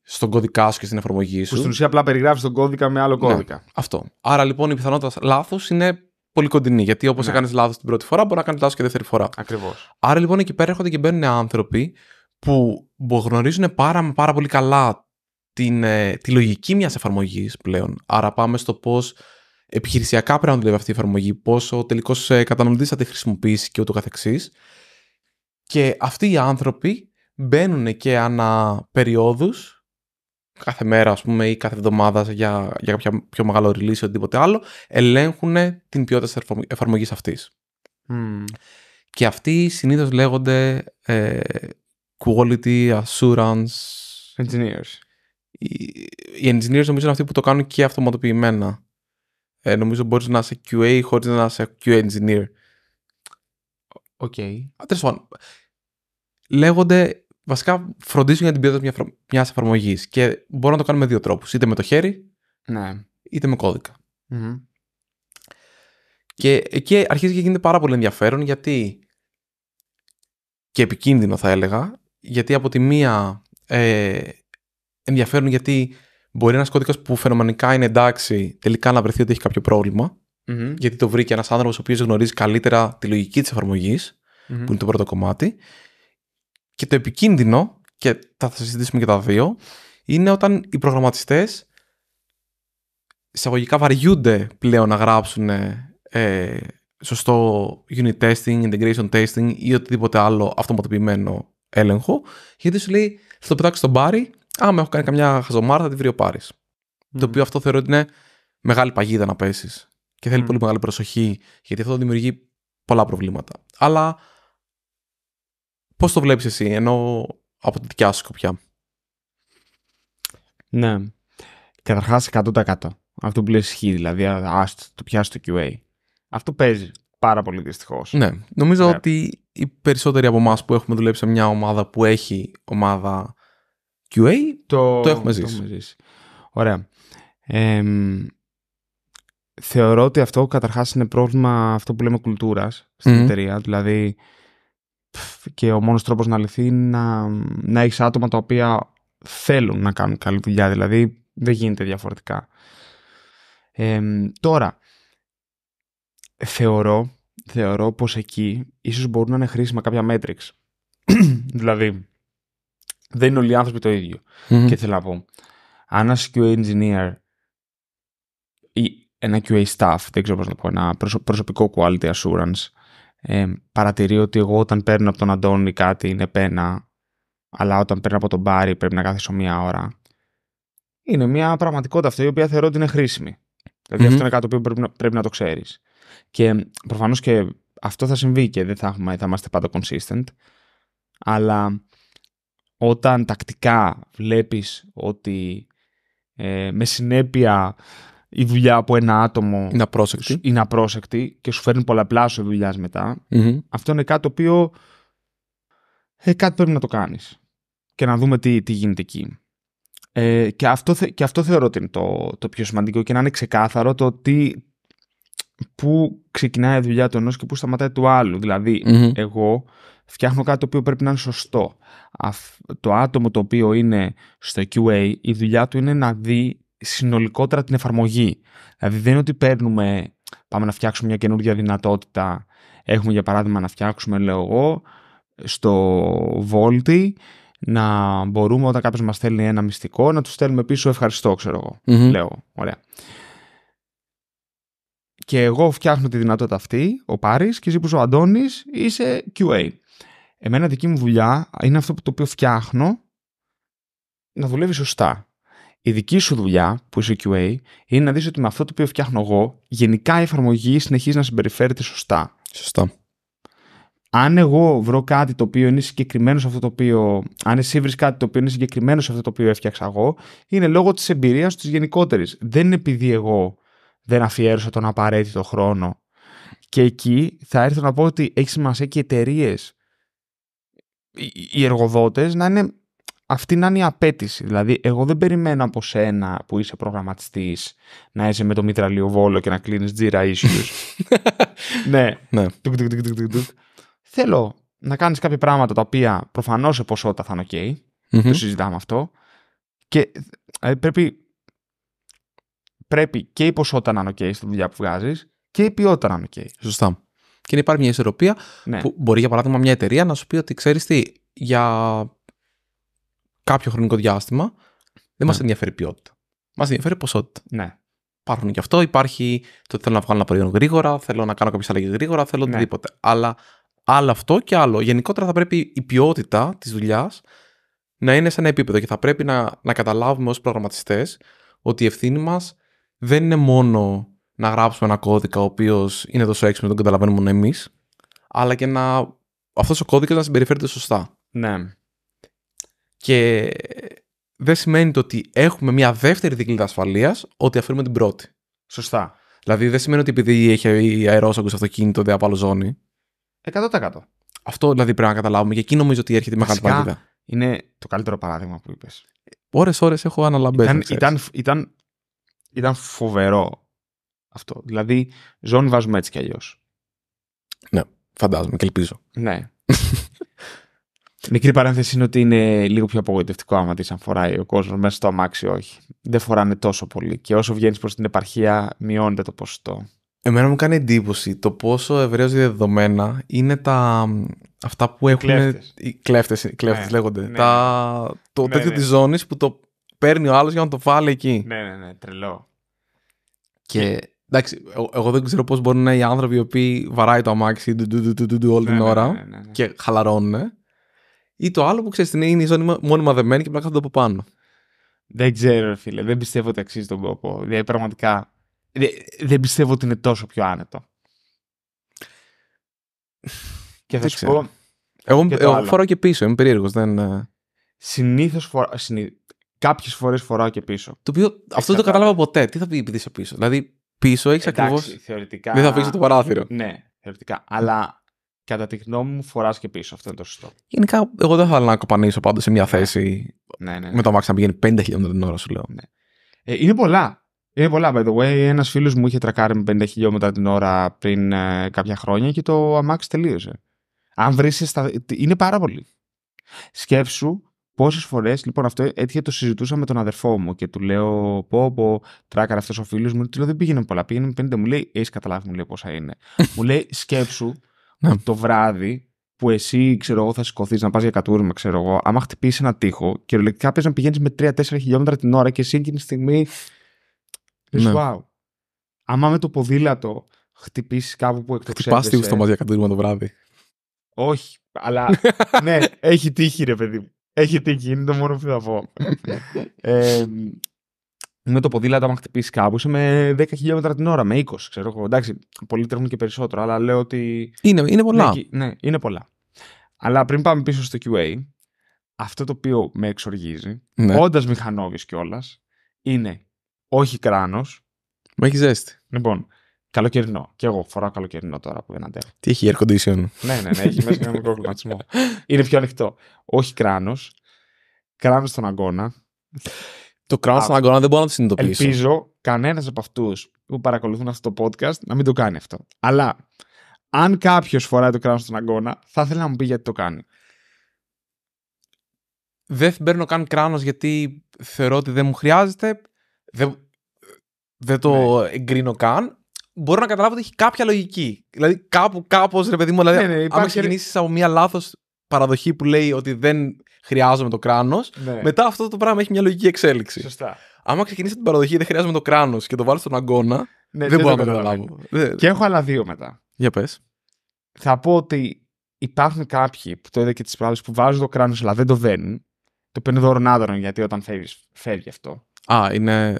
στον κώδικά σου και στην εφαρμογή σου. Που στην ουσία απλά περιγράφεις τον κώδικα με άλλο κώδικα. Ναι, αυτό. Άρα λοιπόν η πιθανότητα λάθους είναι πολύ κοντινή. Γιατί όπως έκανες λάθος την πρώτη φορά, μπορεί να κάνεις λάθος και δεύτερη φορά. Ακριβώς. Άρα λοιπόν εκεί πέρα έρχονται και μπαίνουν άνθρωποι που γνωρίζουν πάρα πολύ καλά τη λογική μιας εφαρμογής πλέον. Άρα πάμε στο πώς επιχειρησιακά πρέπει να δουλεύει αυτή η εφαρμογή, πώς ο τελικός καταναλωτής θα τη χρησιμοποιήσει και ούτω καθεξής. Και αυτοί οι άνθρωποι μπαίνουν και ανά περιόδους, κάθε μέρα, ας πούμε, ή κάθε εβδομάδα για κάποια πιο μεγάλο release ή οτιδήποτε άλλο, ελέγχουν την ποιότητα της εφαρμογής αυτής. Και αυτοί συνήθως λέγονται quality assurance engineers. Οι engineers νομίζω είναι αυτοί που το κάνουν και αυτοματοποιημένα. Νομίζω μπορείς να είσαι QA χωρίς να είσαι QA engineer. Οκ. Τέλος πάντων, λέγονται... Βασικά φροντίζουν για την ποιότητα μιας εφαρμογής και μπορούν να το κάνουν με δύο τρόπους. Είτε με το χέρι, είτε με κώδικα. Και εκεί αρχίζει και γίνεται πάρα πολύ ενδιαφέρον, γιατί και επικίνδυνο θα έλεγα, γιατί από τη μία ενδιαφέρον γιατί Μπορεί ένας κώδικας που φαινομενικά είναι εντάξει, τελικά να βρεθεί ότι έχει κάποιο πρόβλημα, γιατί το βρήκε ένας άνθρωπος ο οποίος γνωρίζει καλύτερα τη λογική της εφαρμογής, που είναι το πρώτο κομμάτι. Και το επικίνδυνο, και θα συζητήσουμε και τα δύο, είναι όταν οι προγραμματιστές εισαγωγικά βαριούνται πλέον να γράψουν σωστό unit testing, integration testing ή οτιδήποτε άλλο αυτοματοποιημένο έλεγχο, γιατί σου λέει θα το πετάξω στον Πάρη, άμα έχω κάνει καμιά χαζομάρα θα τη βρει ο Πάρης. Το οποίο αυτό θεωρώ ότι είναι μεγάλη παγίδα να πέσεις και θέλει πολύ μεγάλη προσοχή, γιατί αυτό δημιουργεί πολλά προβλήματα. Αλλά πώς το βλέπεις εσύ, ενώ από τη δικιά σου σκοπιά? Ναι. Καταρχάς 100%. Αυτό που λες ισχύει, δηλαδή το πιάσει το QA. Αυτό παίζει πάρα πολύ δυστυχώς. Ναι. Νομίζω ότι οι περισσότεροι από εμάς που έχουμε δουλέψει σε μια ομάδα που έχει ομάδα QA, το έχουμε ζήσει. Ωραία. Θεωρώ ότι αυτό καταρχάς είναι πρόβλημα αυτό που λέμε κουλτούρας στην εταιρεία. Δηλαδή και ο μόνος τρόπος να λυθεί είναι να έχεις άτομα τα οποία θέλουν να κάνουν καλή δουλειά. Δηλαδή δεν γίνεται διαφορετικά. Τώρα, θεωρώ πως εκεί ίσως μπορούν να είναι χρήσιμα κάποια μέτρικς. Δηλαδή, δεν είναι όλοι οι άνθρωποι το ίδιο. Και θέλω να πω, αν ένας QA engineer ή ένα QA staff, δεν ξέρω πώς να το πω, ένα προσωπικό quality assurance, παρατηρεί ότι εγώ όταν παίρνω από τον Αντώνη κάτι είναι πένα, αλλά όταν παίρνω από τον Μπάρι πρέπει να κάθεσω μία ώρα. Είναι μια πραγματικότητα αυτή η οποία θεωρώ ότι είναι χρήσιμη. Δηλαδή αυτό είναι κάτι που πρέπει να το ξέρεις. Και προφανώς και αυτό θα συμβεί και δεν θα είμαστε πάντα consistent. Αλλά όταν τακτικά βλέπεις ότι με συνέπεια η δουλειά από ένα άτομο είναι απρόσεκτη και σου φέρνει πολλαπλάσιο δουλειάς μετά, αυτό είναι κάτι το οποίο κάτι πρέπει να το κάνεις και να δούμε τι γίνεται εκεί. Και αυτό θεωρώ ότι είναι το πιο σημαντικό, και να είναι ξεκάθαρο το πού ξεκινάει η δουλειά του ενός και πού σταματάει του άλλου. Δηλαδή, εγώ φτιάχνω κάτι το οποίο πρέπει να είναι σωστό. Το άτομο το οποίο είναι στο QA, η δουλειά του είναι να δει συνολικότερα την εφαρμογή. Δηλαδή, δεν είναι ότι πάμε να φτιάξουμε μια καινούργια δυνατότητα. Έχουμε, για παράδειγμα, να φτιάξουμε, λέω εγώ, στο Volty, να μπορούμε όταν κάποιος μας στέλνει ένα μυστικό να του στέλνουμε πίσω ευχαριστώ, ξέρω εγώ. Λέω, ωραία. Και εγώ φτιάχνω τη δυνατότητα αυτή, ο Πάρης, και εσύ που ο Αντώνης είσαι QA. Εμένα δική μου δουλειά είναι αυτό το οποίο φτιάχνω να δουλεύει σωστά. Η δική σου δουλειά που είσαι QA είναι να δεις ότι με αυτό το οποίο φτιάχνω εγώ γενικά η εφαρμογή συνεχίζει να συμπεριφέρεται σωστά. Σωστά. Αν εγώ βρω κάτι το οποίο είναι συγκεκριμένο σε αυτό το οποίο. Αν εσύ βρεις κάτι το οποίο είναι συγκεκριμένο σε αυτό το οποίο έφτιαξα εγώ, είναι λόγω της εμπειρίας της γενικότερης. Δεν είναι επειδή εγώ δεν αφιέρωσα τον απαραίτητο χρόνο. Και εκεί θα έρθω να πω ότι έχει σημασία και οι εταιρείες, οι εργοδότες, αυτή να είναι η απέτηση. Δηλαδή, εγώ δεν περιμένω από σένα που είσαι προγραμματιστής να είσαι με το μητραλιοβόλο και να κλείνεις Jira issues. Ναι. Θέλω να κάνεις κάποια πράγματα τα οποία προφανώς σε ποσότητα θα είναι ok. Το συζητάμε αυτό. Και πρέπει και η ποσότητα να είναι ok στη δουλειά που βγάζεις και η ποιότητα να είναι ok. Σωστά. Και να υπάρχει μια ισορροπία, ναι, που μπορεί, για παράδειγμα, μια εταιρεία να σου πει ότι ξέρεις τι, για κάποιο χρονικό διάστημα δεν μας ενδιαφέρει ποιότητα. Μας ενδιαφέρει ποσότητα. Ναι. Υπάρχουν και αυτό. Υπάρχει το ότι θέλω να βγάλω ένα προϊόν γρήγορα, θέλω να κάνω κάποιες αλλαγές γρήγορα, θέλω οτιδήποτε. Αλλά άλλο αυτό και άλλο. Γενικότερα θα πρέπει η ποιότητα της δουλειάς να είναι σε ένα επίπεδο και θα πρέπει να καταλάβουμε ως προγραμματιστές ότι η ευθύνη μας δεν είναι μόνο να γράψουμε ένα κώδικα ο οποίος είναι τόσο έξυπνο, τον καταλαβαίνουμε μόνο εμείς, αλλά και αυτός ο κώδικας να συμπεριφέρεται σωστά. Ναι. Και δεν σημαίνει το ότι έχουμε μια δεύτερη δικλίδα ασφαλείας ότι αφήνουμε την πρώτη. Σωστά. Δηλαδή δεν σημαίνει ότι επειδή έχει αερόσαγκους αυτοκίνητο δεν απάλλω ζώνη. 100%. Αυτό δηλαδή πρέπει να καταλάβουμε, και εκεί νομίζω ότι έρχεται η μεγάλη παγίδα. Είναι το καλύτερο παράδειγμα που είπες. Ώρες έχω αναλαμπέσει. Ήταν φοβερό αυτό. Δηλαδή, ζώνη βάζουμε έτσι κι αλλιώς. Ναι, φαντάζομαι και ελπίζω. Ναι. Μικρή παρένθεση είναι ότι είναι λίγο πιο απογοητευτικό άμα δεις αν φοράει ο κόσμος μέσα στο αμάξι όχι. Δεν φοράνε τόσο πολύ και όσο βγαίνεις προς την επαρχία μειώνεται το ποσοστό. Εμένα μου κάνει εντύπωση το πόσο ευρέως δεδομένα είναι τα... αυτά που έχουν... Κλέφτες ναι, λέγονται. Ναι. Το τέτοιο της ζώνης που το παίρνει ο άλλος για να το βάλει εκεί. Ναι, τρελό. Και... εντάξει, εγώ δεν ξέρω πώς μπορούν να είναι οι άνθρωποι οι οποίοι βαράει το αμάξι όλη την ώρα και χαλαρώνουν. Ή το άλλο που ξέρεις είναι η ζώνη μόνιμα δεμένη και πρέπει να κάθονται από πάνω. Δεν ξέρω, φίλε. Δεν πιστεύω ότι αξίζει τον κόπο. Δηλαδή, πραγματικά δεν πιστεύω ότι είναι τόσο πιο άνετο. Και θα σου πω. Εγώ φοράω και πίσω. Είμαι περίεργος. Συνήθως κάποιες φορές φοράω και πίσω. Αυτό δεν το κατάλαβα ποτέ. Τι θα πει επειδή είσαι πίσω. Δηλαδή. Πίσω έχεις ακριβώς. Θεωρητικά... δεν θα αφήσεις το παράθυρο. Ναι, θεωρητικά. Αλλά κατά τη γνώμη μου φοράς και πίσω. Αυτό είναι το σωστό. Γενικά, εγώ δεν θα ήθελα να κοπανίσω πάντως σε μια θέση. Ναι. Με το αμάξι να πηγαίνει 50 χιλιόμετρα την ώρα, σου λέω. Ναι. Είναι πολλά. Είναι πολλά, by the way. Ένας φίλος μου είχε τρακάρει με 50 χιλιόμετρα την ώρα πριν κάποια χρόνια και το αμάξι τελείωσε. Αν βρεις. Είναι πάρα πολύ. Σκέψου. Πόσες φορές, λοιπόν, αυτό έτυχε, το συζητούσα με τον αδερφό μου και του λέω: Πω, τράκαρα αυτός ο φίλος μου. Του λέω: Δεν πήγαινε πολλά, πήγαινε 50. Μου λέει: Έχεις καταλάβει, μου λέει πόσα είναι. Μου λέει: Σκέψου το βράδυ που εσύ, ξέρω εγώ, θα σηκωθείς να πας για κατούρμα, ξέρω εγώ, άμα χτυπήσεις ένα τοίχο, κυριολεκτικά πες να πηγαίνεις με 3-4 χιλιόμετρα την ώρα και εσύ εκείνη τη στιγμή. Λες: Wow. Άμα με το ποδήλατο χτυπήσεις κάπου που εκτοξεύεσαι. Χτυπάς τοίχο στο μαζί για κατούρμα το βράδυ. Όχι, αλλά ναι, έχει τύχει, ρε παιδί μου. Έχει τύχει, είναι το μόνο που θα πω. Με το ποδήλατο, άμα χτυπήσει κάπου, είσαι με 10 χιλιόμετρα την ώρα, με 20, ξέρω εγώ. Εντάξει, πολλοί τρέχουν και περισσότερο, αλλά λέω ότι. Είναι πολλά. Ναι, είναι πολλά. Αλλά πριν πάμε πίσω στο QA, αυτό το οποίο με εξοργίζει, όντας μηχανόγης κιόλας, είναι όχι κράνος. Μα έχει ζέστη. Λοιπόν, καλοκαιρινό. Και εγώ φοράω καλοκαιρινό τώρα που δεν αντέχω. Τι έχει air condition. Ναι, έχει μέσα ένα μικρό κλιματισμό. Είναι πιο ανοιχτό. Όχι κράνος. Κράνος στον αγκώνα. Το κράνος στον αγκώνα δεν μπορώ να το συνειδητοποιήσω. Ελπίζω κανένας από αυτούς που παρακολουθούν αυτό το podcast να μην το κάνει αυτό. Αλλά αν κάποιος φοράει το κράνος στον αγκώνα, θα ήθελα να μου πει γιατί το κάνει. Δεν παίρνω καν κράνος γιατί θεωρώ ότι δεν μου χρειάζεται. Δεν το εγκρίνω καν. Μπορώ να καταλάβω ότι έχει κάποια λογική. Δηλαδή, κάπως, ρε παιδί μου, δηλαδή, άμα ξεκινήσεις από μια λάθος παραδοχή που λέει ότι δεν χρειάζομαι το κράνος, μετά αυτό το πράγμα έχει μια λογική εξέλιξη. Σωστά. Άμα ξεκινήσεις την παραδοχή δεν χρειάζομαι το κράνος και το βάλεις στον αγκώνα, δεν μπορώ να το καταλάβω. Και έχω άλλα δύο μετά. Για πες. Θα πω ότι υπάρχουν κάποιοι που το είδα και τις πράξεις που βάζουν το κράνος αλλά δεν το δένουν. Το παίρνει δωρονάδωρον γιατί όταν φεύγει αυτό. Δεν είναι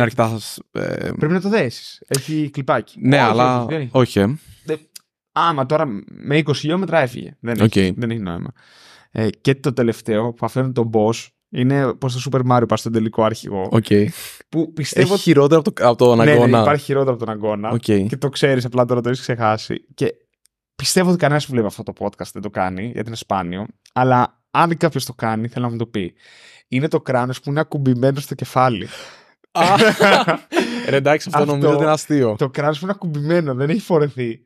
αρκετά. Πρέπει να το δέσεις. Έχει κλιπάκι. Ναι, αλλά. Όχι. Άμα τώρα με 20 χιλιόμετρα έφυγε. Δεν έχει νόημα. Και το τελευταίο που αφήνει τον boss είναι πως το Super Mario πας στον τελικό αρχηγό. Okay. Που πιστεύω. Έχει χειρότερο από τον αγώνα. Ναι, υπάρχει χειρότερο από τον αγώνα. Okay. Και το ξέρεις, απλά τώρα το έχεις ξεχάσει. Και πιστεύω ότι κανένας που βλέπει αυτό το podcast δεν το κάνει, γιατί είναι σπάνιο. Αλλά. Αν κάποιος το κάνει, θέλω να μου το πει. Είναι το κράνος που είναι ακουμπημένο στο κεφάλι. Εντάξει, αυτό νομίζω ότι είναι αστείο. Το κράνος που είναι ακουμπημένο, δεν έχει φορεθεί.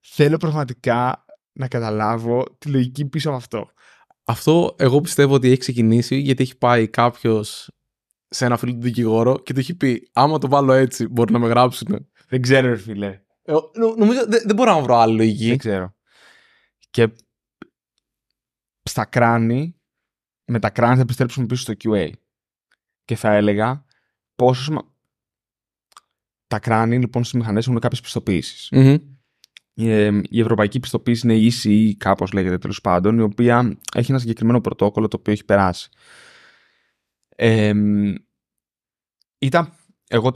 Θέλω πραγματικά να καταλάβω τη λογική πίσω από αυτό. Αυτό εγώ πιστεύω ότι έχει ξεκινήσει γιατί έχει πάει κάποιος σε ένα φίλο του δικηγόρο και του έχει πει: Άμα το βάλω έτσι, μπορεί να με γράψουν. Δεν ξέρω, ρε φίλε. Νομίζω δεν μπορώ να βρω άλλη λογική. Δεν ξέρω. Και. Στα κράνη, με τα κράνη θα επιστρέψουμε πίσω στο QA. Και θα έλεγα τα κράνη λοιπόν στις μηχανές έχουν κάποιες πιστοποιήσεις. Mm-hmm. Η ευρωπαϊκή πιστοποίηση είναι η ECE, κάπως λέγεται τέλος πάντων, η οποία έχει ένα συγκεκριμένο πρωτόκολλο το οποίο έχει περάσει. Εγώ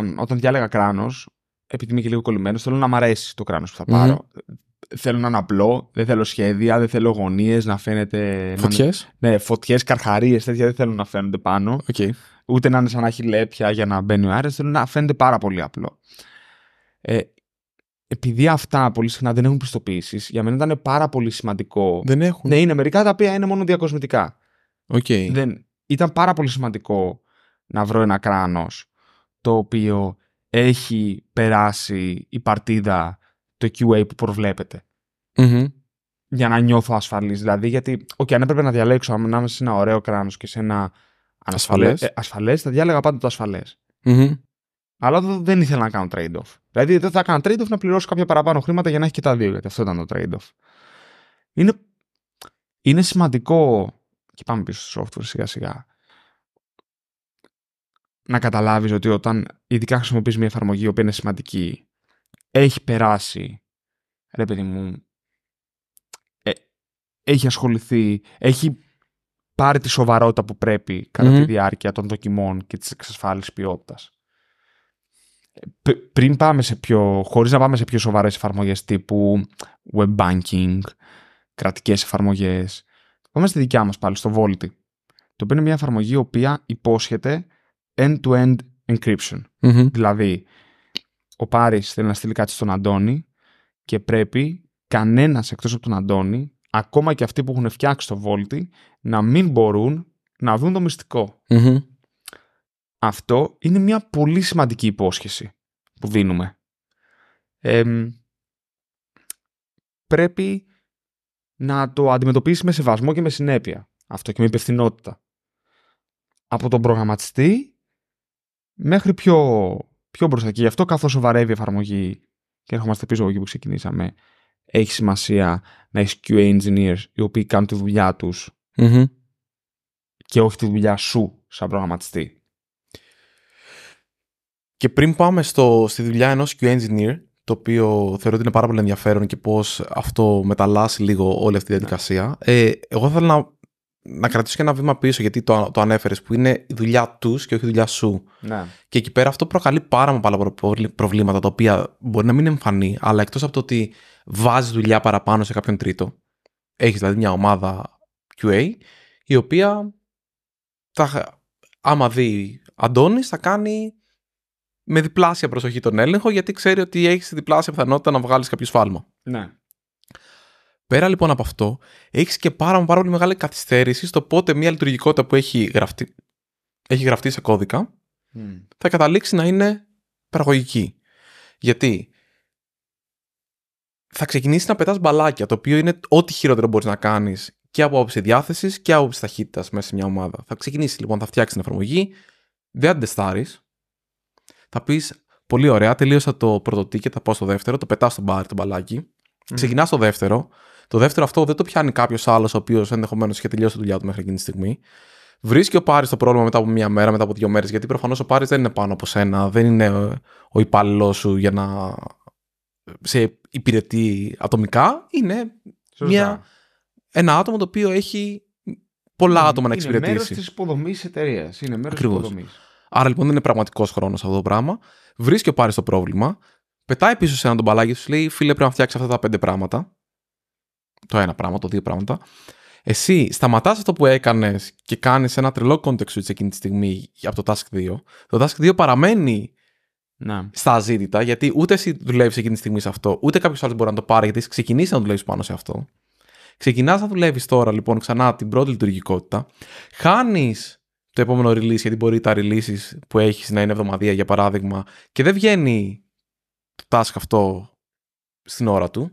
όταν διάλεγα κράνος, επειδή είμαι και λίγο κολλημένος, θέλω να μ' αρέσει το κράνος που θα πάρω. Mm-hmm. Θέλω να είναι απλό, δεν θέλω σχέδια, δεν θέλω γωνίες να φαίνεται. Φωτιές. Ναι, φωτιές, καρχαρίες, τέτοια δεν θέλω να φαίνονται πάνω. Okay. Ούτε να είναι σαν να έχει λέπια για να μπαίνει ο αέρας. Θέλω να φαίνεται πάρα πολύ απλό. Επειδή αυτά πολύ συχνά δεν έχουν πιστοποιήσεις, για μένα ήταν πάρα πολύ σημαντικό. Δεν έχουν. Ναι, είναι μερικά τα οποία είναι μόνο διακοσμητικά. Okay. Ήταν πάρα πολύ σημαντικό να βρω ένα κράνος το οποίο έχει περάσει η παρτίδα. Το QA που προβλέπετε. Mm-hmm. για να νιώθω ασφαλής. Δηλαδή, γιατί, αν έπρεπε να διαλέξω ανάμεσα σε ένα ωραίο κράνος και σε ένα ασφαλές, θα διάλεγα πάντα το ασφαλές. Mm-hmm. Αλλά δεν ήθελα να κάνω trade-off. Δηλαδή, δεν θα έκανα trade-off να πληρώσω κάποια παραπάνω χρήματα για να έχει και τα δύο, γιατί αυτό ήταν το trade-off. Είναι σημαντικό. Και πάμε πίσω στο software σιγά-σιγά. Να καταλάβεις ότι όταν ειδικά χρησιμοποιείς μια εφαρμογή η οποία είναι σημαντική, έχει περάσει, ρε παιδί μου, έχει ασχοληθεί, έχει πάρει τη σοβαρότητα που πρέπει κατά τη διάρκεια των δοκιμών και της εξασφάλισης ποιότητας. Πριν πάμε χωρίς να πάμε σε πιο σοβαρές εφαρμογές τύπου web banking, κρατικές εφαρμογές, πάμε στη δικιά μας πάλι, στο Volty, το οποίο είναι μια εφαρμογή η οποία υπόσχεται end-to-end encryption. Mm-hmm. Δηλαδή, ο Πάρης θέλει να στείλει κάτι στον Αντώνη και πρέπει κανένας εκτός από τον Αντώνη, ακόμα και αυτοί που έχουν φτιάξει το Volty, να μην μπορούν να δουν το μυστικό. Mm-hmm. Αυτό είναι μια πολύ σημαντική υπόσχεση που δίνουμε. Πρέπει να το αντιμετωπίσει με σεβασμό και με συνέπεια. Αυτό και με υπευθυνότητα. Από τον προγραμματιστή μέχρι πιο μπροστά. Και γι' αυτό, καθώς σοβαρεύει η εφαρμογή και έρχομαστε πίσω εκεί που ξεκινήσαμε, έχει σημασία να έχει QA engineers οι οποίοι κάνουν τη δουλειά τους και όχι τη δουλειά σου σαν προγραμματιστή. Και πριν πάμε στη δουλειά ενός QA engineer, το οποίο θεωρώ ότι είναι πάρα πολύ ενδιαφέρον και πώς αυτό μεταλλάσσει λίγο όλη αυτή τη διαδικασία, εγώ θέλω να κρατήσω και ένα βήμα πίσω, γιατί το ανέφερες, που είναι η δουλειά τους και όχι η δουλειά σου. Ναι. Και εκεί πέρα αυτό προκαλεί πάρα πολλά προβλήματα, τα οποία μπορεί να μην είναι εμφανή, αλλά εκτός από το ότι βάζεις δουλειά παραπάνω σε κάποιον τρίτο, έχεις δηλαδή μια ομάδα QA, η οποία άμα δει Αντώνης θα κάνει με διπλάσια προσοχή τον έλεγχο, γιατί ξέρει ότι έχεις διπλάσια πιθανότητα να βγάλεις κάποιο σφάλμα. Ναι. Πέρα λοιπόν από αυτό, έχεις και πάρα πολύ μεγάλη καθυστέρηση στο πότε μια λειτουργικότητα που έχει γραφτεί σε κώδικα θα καταλήξει να είναι παραγωγική. Γιατί θα ξεκινήσει να πετάς μπαλάκια, το οποίο είναι ό,τι χειρότερο μπορείς να κάνεις και από άποψη διάθεσης και από άποψη ταχύτητας μέσα σε μια ομάδα. Θα ξεκινήσει λοιπόν, θα φτιάξει την εφαρμογή, δεν την τεστάρεις. Θα πεις, πολύ ωραία, τελείωσα το πρώτο ticket, θα πάω στο δεύτερο, το πετάς στον μπάρι, το μπαλάκι. Ξεκινά στο δεύτερο. Το δεύτερο αυτό δεν το πιάνει κάποιος άλλος, ο οποίος ενδεχομένως είχε τελειώσει τη δουλειά του μέχρι εκείνη τη στιγμή. Βρίσκει ο Πάρης το πρόβλημα μετά από μία μέρα, μετά από 2 μέρες, γιατί προφανώς ο Πάρης δεν είναι πάνω από σένα, δεν είναι ο υπάλληλός σου για να σε υπηρετεί ατομικά. Είναι ένα άτομο το οποίο έχει πολλά άτομα να εξυπηρετήσει. Είναι μέρος της υποδομής εταιρείας. Άρα λοιπόν δεν είναι πραγματικός χρόνος αυτό το πράγμα. Βρίσκει ο Πάρης το πρόβλημα. Πετάει πίσω σε έναν τον μπαλάκι, σου λέει: φίλε, πρέπει να φτιάξει αυτά τα 5 πράγματα. Το ένα πράγμα, το 2 πράγματα. Εσύ σταματάς αυτό που έκανες και κάνεις ένα τρελό context switch εκείνη τη στιγμή από το task 2. Το task 2 παραμένει στα αζήτητα, γιατί ούτε εσύ δουλεύεις εκείνη τη στιγμή σε αυτό, ούτε κάποιος άλλος μπορεί να το πάρει, γιατί εσύ ξεκινήσεις να δουλεύεις πάνω σε αυτό. Ξεκινάς να δουλεύεις τώρα λοιπόν ξανά την πρώτη λειτουργικότητα. Χάνεις το επόμενο release, γιατί μπορεί τα releases που έχεις να είναι εβδομαδία για παράδειγμα, και δεν βγαίνει το task αυτό στην ώρα του.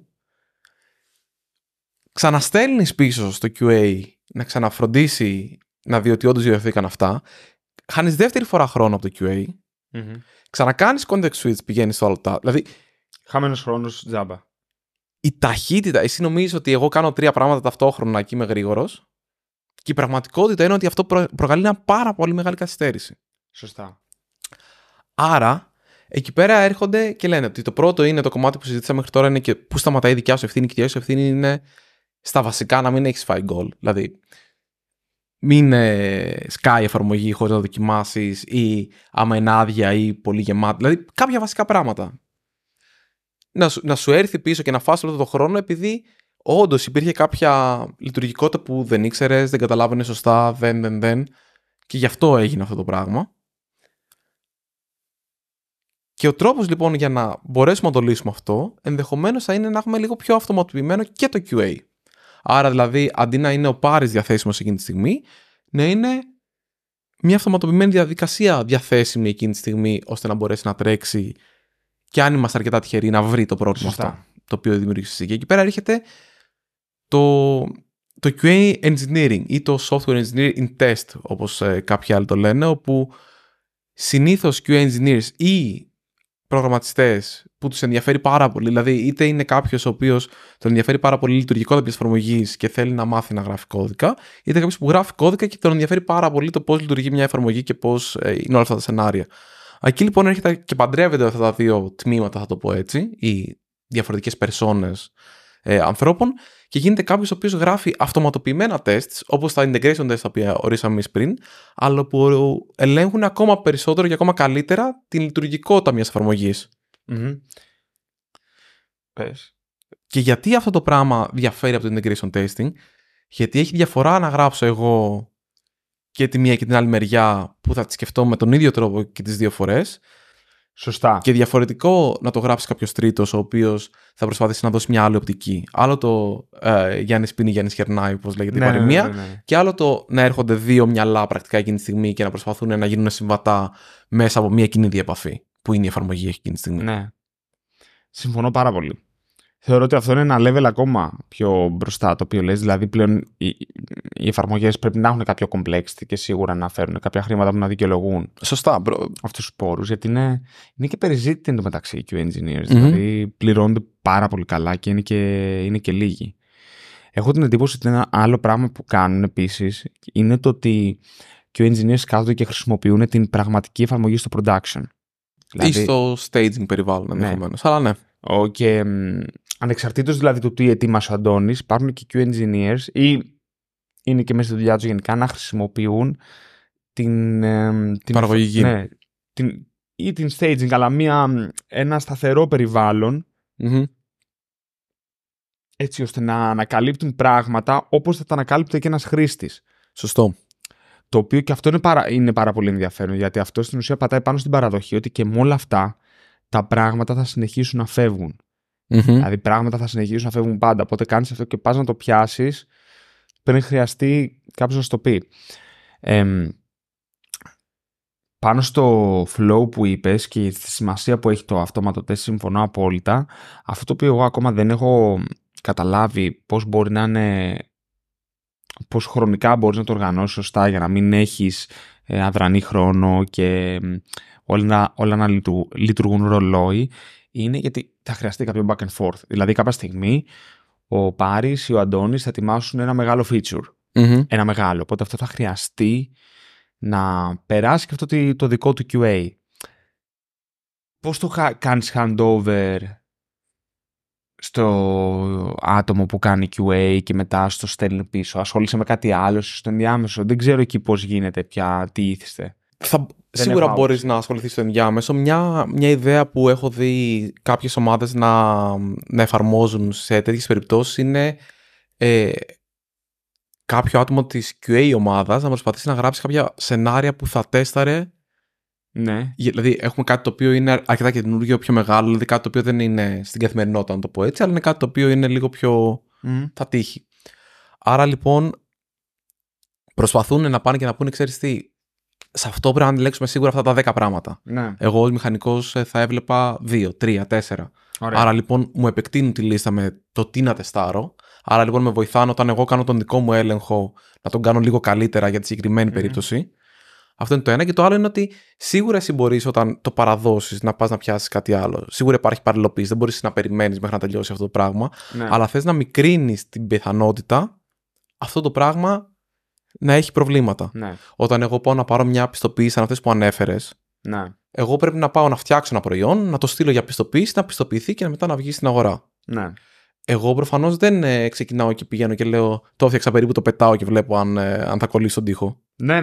Ξαναστέλνεις πίσω στο QA να ξαναφροντίσει να δει ότι όντως διορθώθηκαν αυτά. Χάνεις δεύτερη φορά χρόνο από το QA. Ξανακάνεις context switch, πηγαίνεις στο άλλο τα. Δηλαδή, χαμένος χρόνος τζάμπα. Η ταχύτητα. Εσύ νομίζεις ότι εγώ κάνω 3 πράγματα ταυτόχρονα και είμαι γρήγορος. Και η πραγματικότητα είναι ότι αυτό προκαλεί μια πάρα πολύ μεγάλη καθυστέρηση. Σωστά. Άρα, εκεί πέρα έρχονται και λένε ότι το πρώτο είναι το κομμάτι που συζήτησα μέχρι τώρα, είναι και πού σταματάει η δικιά σου ευθύνη, και η δικιά σου ευθύνη είναι στα βασικά, να μην έχεις φάει γκολ. Δηλαδή, μην σκάει η εφαρμογή χωρίς να δοκιμάσεις, ή άμα είναι άδεια ή πολύ γεμάτη. Δηλαδή, κάποια βασικά πράγματα. Να σου έρθει πίσω και να φας όλο το χρόνο, επειδή όντως υπήρχε κάποια λειτουργικότητα που δεν ήξερες, δεν καταλάβαινες σωστά, δεν. Και γι' αυτό έγινε αυτό το πράγμα. Και ο τρόπος λοιπόν για να μπορέσουμε να το λύσουμε αυτό, ενδεχομένως θα είναι να έχουμε λίγο πιο αυτοματοποιημένο και το QA. Άρα δηλαδή, αντί να είναι ο Πάρης διαθέσιμος εκείνη τη στιγμή, να είναι μια αυτοματοποιημένη διαδικασία διαθέσιμη εκείνη τη στιγμή, ώστε να μπορέσει να τρέξει, και αν είμαστε αρκετά τυχεροί, να βρει το πρόβλημα αυτό το οποίο δημιουργήθηκε. Και εκεί πέρα έρχεται το QA engineering ή το software engineering in test, όπως κάποιοι άλλοι το λένε, όπου συνήθως QA engineers ή προγραμματιστές που τους ενδιαφέρει πάρα πολύ, δηλαδή είτε είναι κάποιος ο οποίος τον ενδιαφέρει πάρα πολύ η λειτουργικότητα της εφαρμογής και θέλει να μάθει να γράφει κώδικα, είτε κάποιος που γράφει κώδικα και τον ενδιαφέρει πάρα πολύ το πώς λειτουργεί μια εφαρμογή και πώς είναι όλα αυτά τα σενάρια. Εκεί λοιπόν έρχεται και παντρεύεται αυτά τα δύο τμήματα, θα το πω έτσι, οι διαφορετικές περσόνες ανθρώπων, και γίνεται κάποιος ο οποίος γράφει αυτοματοποιημένα tests, όπως τα integration tests τα οποία ορίσαμε εμείς πριν, αλλά που ελέγχουν ακόμα περισσότερο και ακόμα καλύτερα την λειτουργικότητα μιας εφαρμογής. Mm-hmm. Πες. Και γιατί αυτό το πράγμα διαφέρει από το integration testing? Γιατί έχει διαφορά να γράψω εγώ και τη μία και την άλλη μεριά, που θα τη σκεφτώ με τον ίδιο τρόπο και τις δύο φορές. Σωστά. Και διαφορετικό να το γράψει κάποιος τρίτος, ο οποίος θα προσπαθήσει να δώσει μια άλλη οπτική. Άλλο το Γιάννης πίνει, Γιάννης χερνάει, όπως λέγεται, η παροιμία. Ναι. Και άλλο το να έρχονται δύο μυαλά πρακτικά εκείνη τη στιγμή και να προσπαθούν να γίνουν συμβατά μέσα από μια κοινή διαπαφή, που είναι η εφαρμογή εκείνη τη στιγμή. Ναι. Συμφωνώ πάρα πολύ. Θεωρώ ότι αυτό είναι ένα level ακόμα πιο μπροστά, το οποίο λες. Δηλαδή, πλέον οι εφαρμογές πρέπει να έχουν κάποιο complexity και σίγουρα να φέρουν κάποια χρήματα που να δικαιολογούν. Σωστά, αυτούς τους πόρους, γιατί είναι και περιζήτητη εντωμεταξύ οι QA engineers. Mm-hmm. Δηλαδή, πληρώνονται πάρα πολύ καλά και είναι και λίγοι. Έχω την εντύπωση ότι ένα άλλο πράγμα που κάνουν επίσης είναι το ότι QA engineers κάθονται και χρησιμοποιούν την πραγματική εφαρμογή στο production. Δηλαδή, ή στο staging περιβάλλον ενδεχομένως. Ναι. Αλλά ναι. Και ανεξαρτήτως δηλαδή του τι ετοίμασε ο Αντώνης, υπάρχουν και QA engineers ή είναι και μέσα στη δουλειά τους γενικά να χρησιμοποιούν την παραγωγική. Ναι, ή την staging, αλλά ένα σταθερό περιβάλλον, mm-hmm. έτσι ώστε να ανακαλύπτουν πράγματα όπως θα τα ανακάλυπτε και ένας χρήστης. Σωστό. Το οποίο και αυτό είναι πάρα πολύ ενδιαφέρον, γιατί αυτό στην ουσία πατάει πάνω στην παραδοχή ότι και με όλα αυτά τα πράγματα θα συνεχίσουν να φεύγουν. Mm-hmm. Δηλαδή, πράγματα θα συνεχίσουν να φεύγουν πάντα. Οπότε κάνεις αυτό και πας να το πιάσεις πριν χρειαστεί κάποιος να σου το πει. Πάνω στο flow που είπες και στη σημασία που έχει το αυτόματο τεστ, συμφωνώ απόλυτα. Αυτό το οποίο εγώ ακόμα δεν έχω καταλάβει πώς μπορεί να είναι, πώς χρονικά μπορείς να το οργανώσεις σωστά για να μην έχεις αδρανή χρόνο και όλα να λειτουργούν ρολόι, είναι γιατί θα χρειαστεί κάποιο back and forth. Δηλαδή κάποια στιγμή ο Πάρης ή ο Αντώνης θα ετοιμάσουν ένα μεγάλο feature. Mm-hmm. Ένα μεγάλο. Οπότε αυτό θα χρειαστεί να περάσει και αυτό το δικό του QA. Πώς το κάνεις handover στο άτομο που κάνει QA και μετά στο στέλνει πίσω? Ασχολείσαι με κάτι άλλο στο ενδιάμεσο. Δεν ξέρω εκεί πώς γίνεται πια, τι ήθιστε. Σίγουρα μπορείς να ασχοληθείς στο ενδιάμεσο. Μια ιδέα που έχω δει κάποιες ομάδες να εφαρμόζουν σε τέτοιες περιπτώσεις είναι κάποιο άτομο της QA ομάδας να προσπαθήσει να γράψει κάποια σενάρια που θα τέσταρε. Ναι. Δηλαδή, έχουμε κάτι το οποίο είναι αρκετά καινούργιο, πιο μεγάλο, δηλαδή κάτι το οποίο δεν είναι στην καθημερινότητα, να το πω έτσι, αλλά είναι κάτι το οποίο είναι λίγο πιο. Θα τύχει. Άρα λοιπόν, προσπαθούν να πάνε και να πούνε, ξέρεις τι, σε αυτό πρέπει να αντιλέξουμε σίγουρα αυτά τα 10 πράγματα. Ναι. Εγώ ως μηχανικός θα έβλεπα 2, 3, 4. Ωραία. Άρα λοιπόν, μου επεκτείνουν τη λίστα με το τι να τεστάρω. Άρα λοιπόν, με βοηθάνε όταν εγώ κάνω τον δικό μου έλεγχο να τον κάνω λίγο καλύτερα για τη συγκεκριμένη περίπτωση. Αυτό είναι το ένα. Και το άλλο είναι ότι σίγουρα εσύ μπορείς όταν το παραδώσεις να πας να πιάσεις κάτι άλλο. Σίγουρα υπάρχει παραλληλοποίηση, δεν μπορείς να περιμένεις μέχρι να τελειώσει αυτό το πράγμα. Ναι. Αλλά θες να μικρύνεις την πιθανότητα αυτό το πράγμα να έχει προβλήματα. Ναι. Όταν εγώ πάω να πάρω μια πιστοποίηση σαν αυτές που ανέφερες, ναι. εγώ πρέπει να πάω να φτιάξω ένα προϊόν, να το στείλω για πιστοποίηση, να πιστοποιηθεί και μετά να βγει στην αγορά. Ναι. Εγώ προφανώς δεν ξεκινάω και πηγαίνω και λέω το έφτιαξα περίπου, το πετάω και βλέπω αν θα κολλήσει στον τοίχο. Ναι.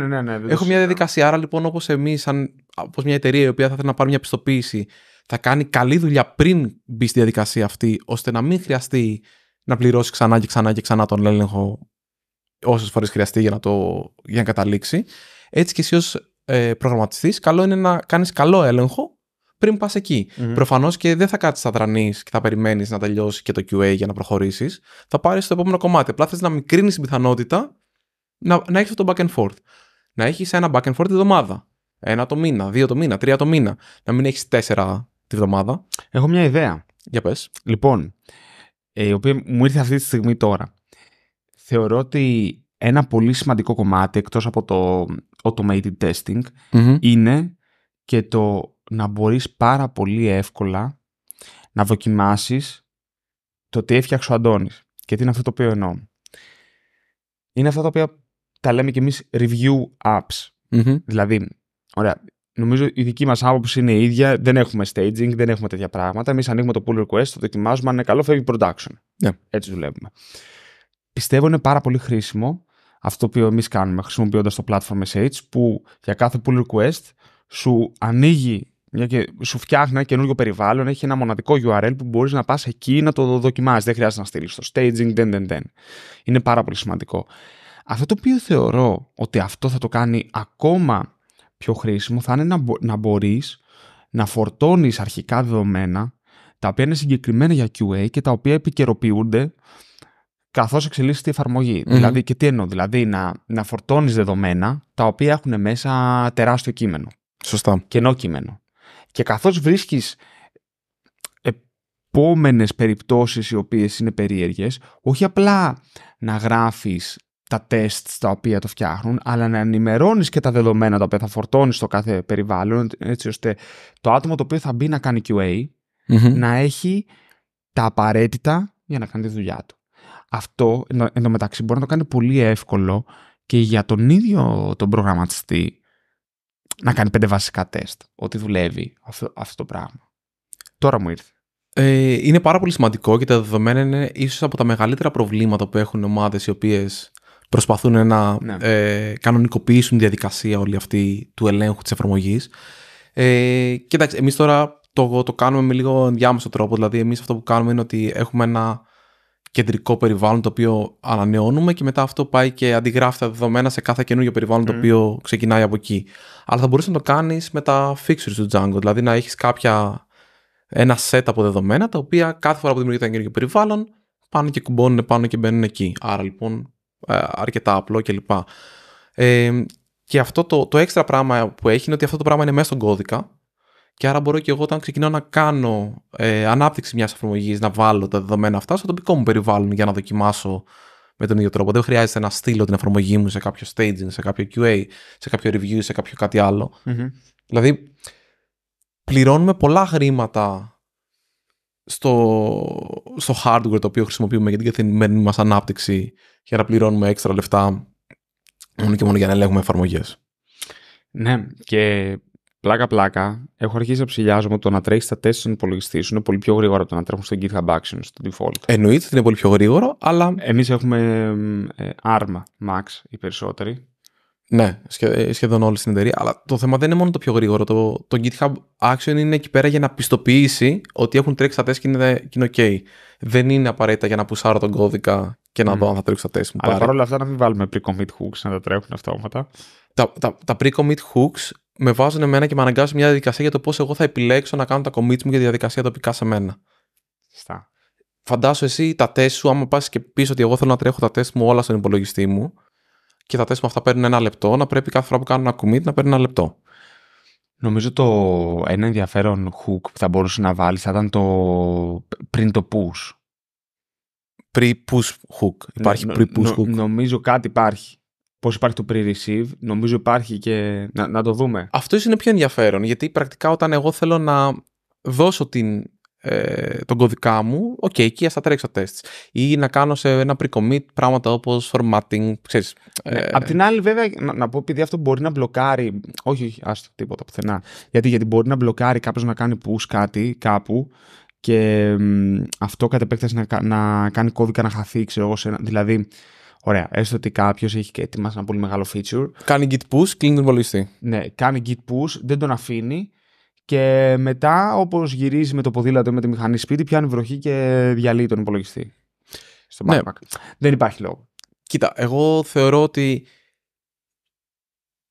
Έχω μια διαδικασία. Άρα λοιπόν, όπως εμείς, όπως μια εταιρεία η οποία θα θέλει να πάρει μια πιστοποίηση, θα κάνει καλή δουλειά πριν μπει στη διαδικασία αυτή, ώστε να μην χρειαστεί να πληρώσει ξανά και ξανά και ξανά τον έλεγχο όσες φορές χρειαστεί για να καταλήξει. Έτσι και εσύ ως προγραμματιστής, καλό είναι να κάνεις καλό έλεγχο πριν πας εκεί. Mm-hmm. Προφανώς και δεν θα κάτσεις αδρανής και θα περιμένεις να τελειώσει και το QA για να προχωρήσεις. Θα πάρεις το επόμενο κομμάτι. Απλά θες να μικρύνεις την πιθανότητα να έχεις αυτό το back and forth. Να έχεις ένα back and forth τη βδομάδα. 1 το μήνα, 2 το μήνα, 3 το μήνα. Να μην έχεις 4 τη βδομάδα. Έχω μια ιδέα. Για πες. Λοιπόν, η οποία μου ήρθε αυτή τη στιγμή τώρα. θεωρώ ότι ένα πολύ σημαντικό κομμάτι, εκτός από το automated testing, είναι και το να μπορείς πάρα πολύ εύκολα να δοκιμάσεις το τι έφτιαξε ο Αντώνης. Και τι είναι αυτό το οποίο εννοώ. Είναι αυτά τα οποία τα λέμε και εμείς review apps. Δηλαδή, ωραία, νομίζω η δική μας άποψη είναι η ίδια, δεν έχουμε staging, δεν έχουμε τέτοια πράγματα. Εμείς ανοίγουμε το pull request, το δοκιμάζουμε, αν είναι καλό φεύγει production. Έτσι δουλεύουμε. Πιστεύω είναι πάρα πολύ χρήσιμο αυτό που εμείς κάνουμε χρησιμοποιώντας το platform SH, που για κάθε pull request σου ανοίγει και σου φτιάχνει ένα καινούριο περιβάλλον, έχει ένα μοναδικό URL που μπορείς να πας εκεί να το δοκιμάσεις. Δεν χρειάζεται να στείλεις το staging, Είναι πάρα πολύ σημαντικό. Αυτό το οποίο θεωρώ ότι αυτό θα το κάνει ακόμα πιο χρήσιμο θα είναι να μπορείς να φορτώνεις αρχικά δεδομένα τα οποία είναι συγκεκριμένα για QA και τα οποία επικαιροποιούνται καθώς εξελίσσεται η εφαρμογή. Δηλαδή, και τι εννοώ, δηλαδή να φορτώνεις δεδομένα τα οποία έχουν μέσα τεράστιο κείμενο. Κενό κείμενο. Και καθώς βρίσκεις επόμενες περιπτώσεις οι οποίες είναι περίεργες, όχι απλά να γράφεις τα tests τα οποία το φτιάχνουν, αλλά να ενημερώνεις και τα δεδομένα τα οποία θα φορτώνεις στο κάθε περιβάλλον, έτσι ώστε το άτομο το οποίο θα μπει να κάνει QA να έχει τα απαραίτητα για να κάνει τη δουλειά του. Αυτό εντωμεταξύ μπορεί να το κάνει πολύ εύκολο και για τον ίδιο τον προγραμματιστή να κάνει 5 βασικά τεστ, ότι δουλεύει αυτό το πράγμα. Τώρα μου ήρθε. Είναι πάρα πολύ σημαντικό και τα δεδομένα είναι ίσως από τα μεγαλύτερα προβλήματα που έχουν ομάδες οι οποίες προσπαθούν να κανονικοποιήσουν τη διαδικασία όλη αυτή του ελέγχου της εφαρμογής. Κοιτάξτε, εμείς τώρα το κάνουμε με λίγο ενδιάμεσο τρόπο. Δηλαδή, εμείς αυτό που κάνουμε είναι ότι έχουμε ένα κεντρικό περιβάλλον το οποίο ανανεώνουμε και μετά αυτό πάει και αντιγράφει τα δεδομένα σε κάθε καινούργιο περιβάλλον το οποίο ξεκινάει από εκεί. Αλλά θα μπορείς να το κάνεις με τα fixtures του Django, δηλαδή να έχεις ένα set από δεδομένα τα οποία κάθε φορά που δημιουργείται ένα καινούργιο περιβάλλον πάνε και κουμπώνουν πάνω και μπαίνουν εκεί. Άρα λοιπόν αρκετά απλό κλπ. Και αυτό το έξτρα πράγμα που έχει είναι ότι αυτό το πράγμα είναι μέσα στον κώδικα. Και άρα μπορώ και εγώ όταν ξεκινάω να κάνω ανάπτυξη μιας εφαρμογής να βάλω τα δεδομένα αυτά στο τοπικό μου περιβάλλον για να δοκιμάσω με τον ίδιο τρόπο. Δεν χρειάζεται να στείλω την εφαρμογή μου σε κάποιο staging, σε κάποιο QA, σε κάποιο review, σε κάποιο κάτι άλλο. Δηλαδή, πληρώνουμε πολλά χρήματα στο hardware το οποίο χρησιμοποιούμε για την καθημερινή μας ανάπτυξη για να πληρώνουμε έξτρα λεφτά μόνο και μόνο για να ελέγχουμε εφαρμογές. Ναι, και πλάκα-πλάκα, έχω αρχίσει να ψηλιάζομαι ότι το να τρέχει τα τεστ στον υπολογιστή σου είναι πολύ πιο γρήγορο από το να τρέχουν στο GitHub Actions, στο default. Εννοείται ότι είναι πολύ πιο γρήγορο, αλλά. Εμείς έχουμε ARM Max οι περισσότεροι. Ναι, σχεδόν όλη στην εταιρεία. Αλλά το θέμα δεν είναι μόνο το πιο γρήγορο. Το GitHub Action είναι εκεί πέρα για να πιστοποιήσει ότι έχουν τρέξει τα τεστ και είναι OK. Δεν είναι απαραίτητα για να πουσάρω τον κώδικα και να δω αν θα τρέξει τα τεστ. Αλλά παρόλα αυτά να μην βάλουμε pre-commit hooks να τα τρέχουν αυτόματα. Τα pre-commit hooks με βάζουν εμένα και με αναγκάζουν μια διαδικασία για το πώς εγώ θα επιλέξω να κάνω τα commits μου για τη διαδικασία τοπικά σε μένα. Στα. Φαντάσου εσύ τα τεστ σου, άμα πας και πεις ότι εγώ θέλω να τρέχω τα τεστ μου όλα στον υπολογιστή μου και τα τεστ μου αυτά παίρνουν 1 λεπτό, να πρέπει κάθε φορά που κάνω ένα commit να παίρνει 1 λεπτό. Νομίζω ένα ενδιαφέρον hook που θα μπορούσε να βάλεις θα ήταν πριν το push. Pre-push hook. Υπάρχει pre-push hook. Νομίζω κάτι υπάρχει. Πώς υπάρχει το pre-receive, νομίζω υπάρχει και. Να το δούμε. Αυτό είναι πιο ενδιαφέρον, γιατί πρακτικά όταν εγώ θέλω να δώσω τον κωδικά μου, OK, εκεί ας τα τρέξω τεστ. Ή να κάνω σε ένα pre-commit πράγματα όπως formatting, ξέρεις. Απ' την άλλη, βέβαια, να πω, επειδή αυτό μπορεί να μπλοκάρει. Όχι, άστο, τίποτα πουθενά. Γιατί μπορεί να μπλοκάρει κάποιος να κάνει push κάτι κάπου και αυτό κατ' επέκταση να κάνει κώδικα να χαθεί, ξέρω εγώ. Δηλαδή. Ωραία, έστω ότι κάποιος έχει και ετοιμάσει ένα πολύ μεγάλο feature. Κάνει git push, κλείνει τον υπολογιστή. Ναι, κάνει git push, δεν τον αφήνει και μετά όπως γυρίζει με το ποδήλατο ή με τη μηχανή σπίτι πιάνει βροχή και διαλύει τον υπολογιστή. Στο backpack. Ναι. Δεν υπάρχει λόγο. Κοίτα, εγώ θεωρώ ότι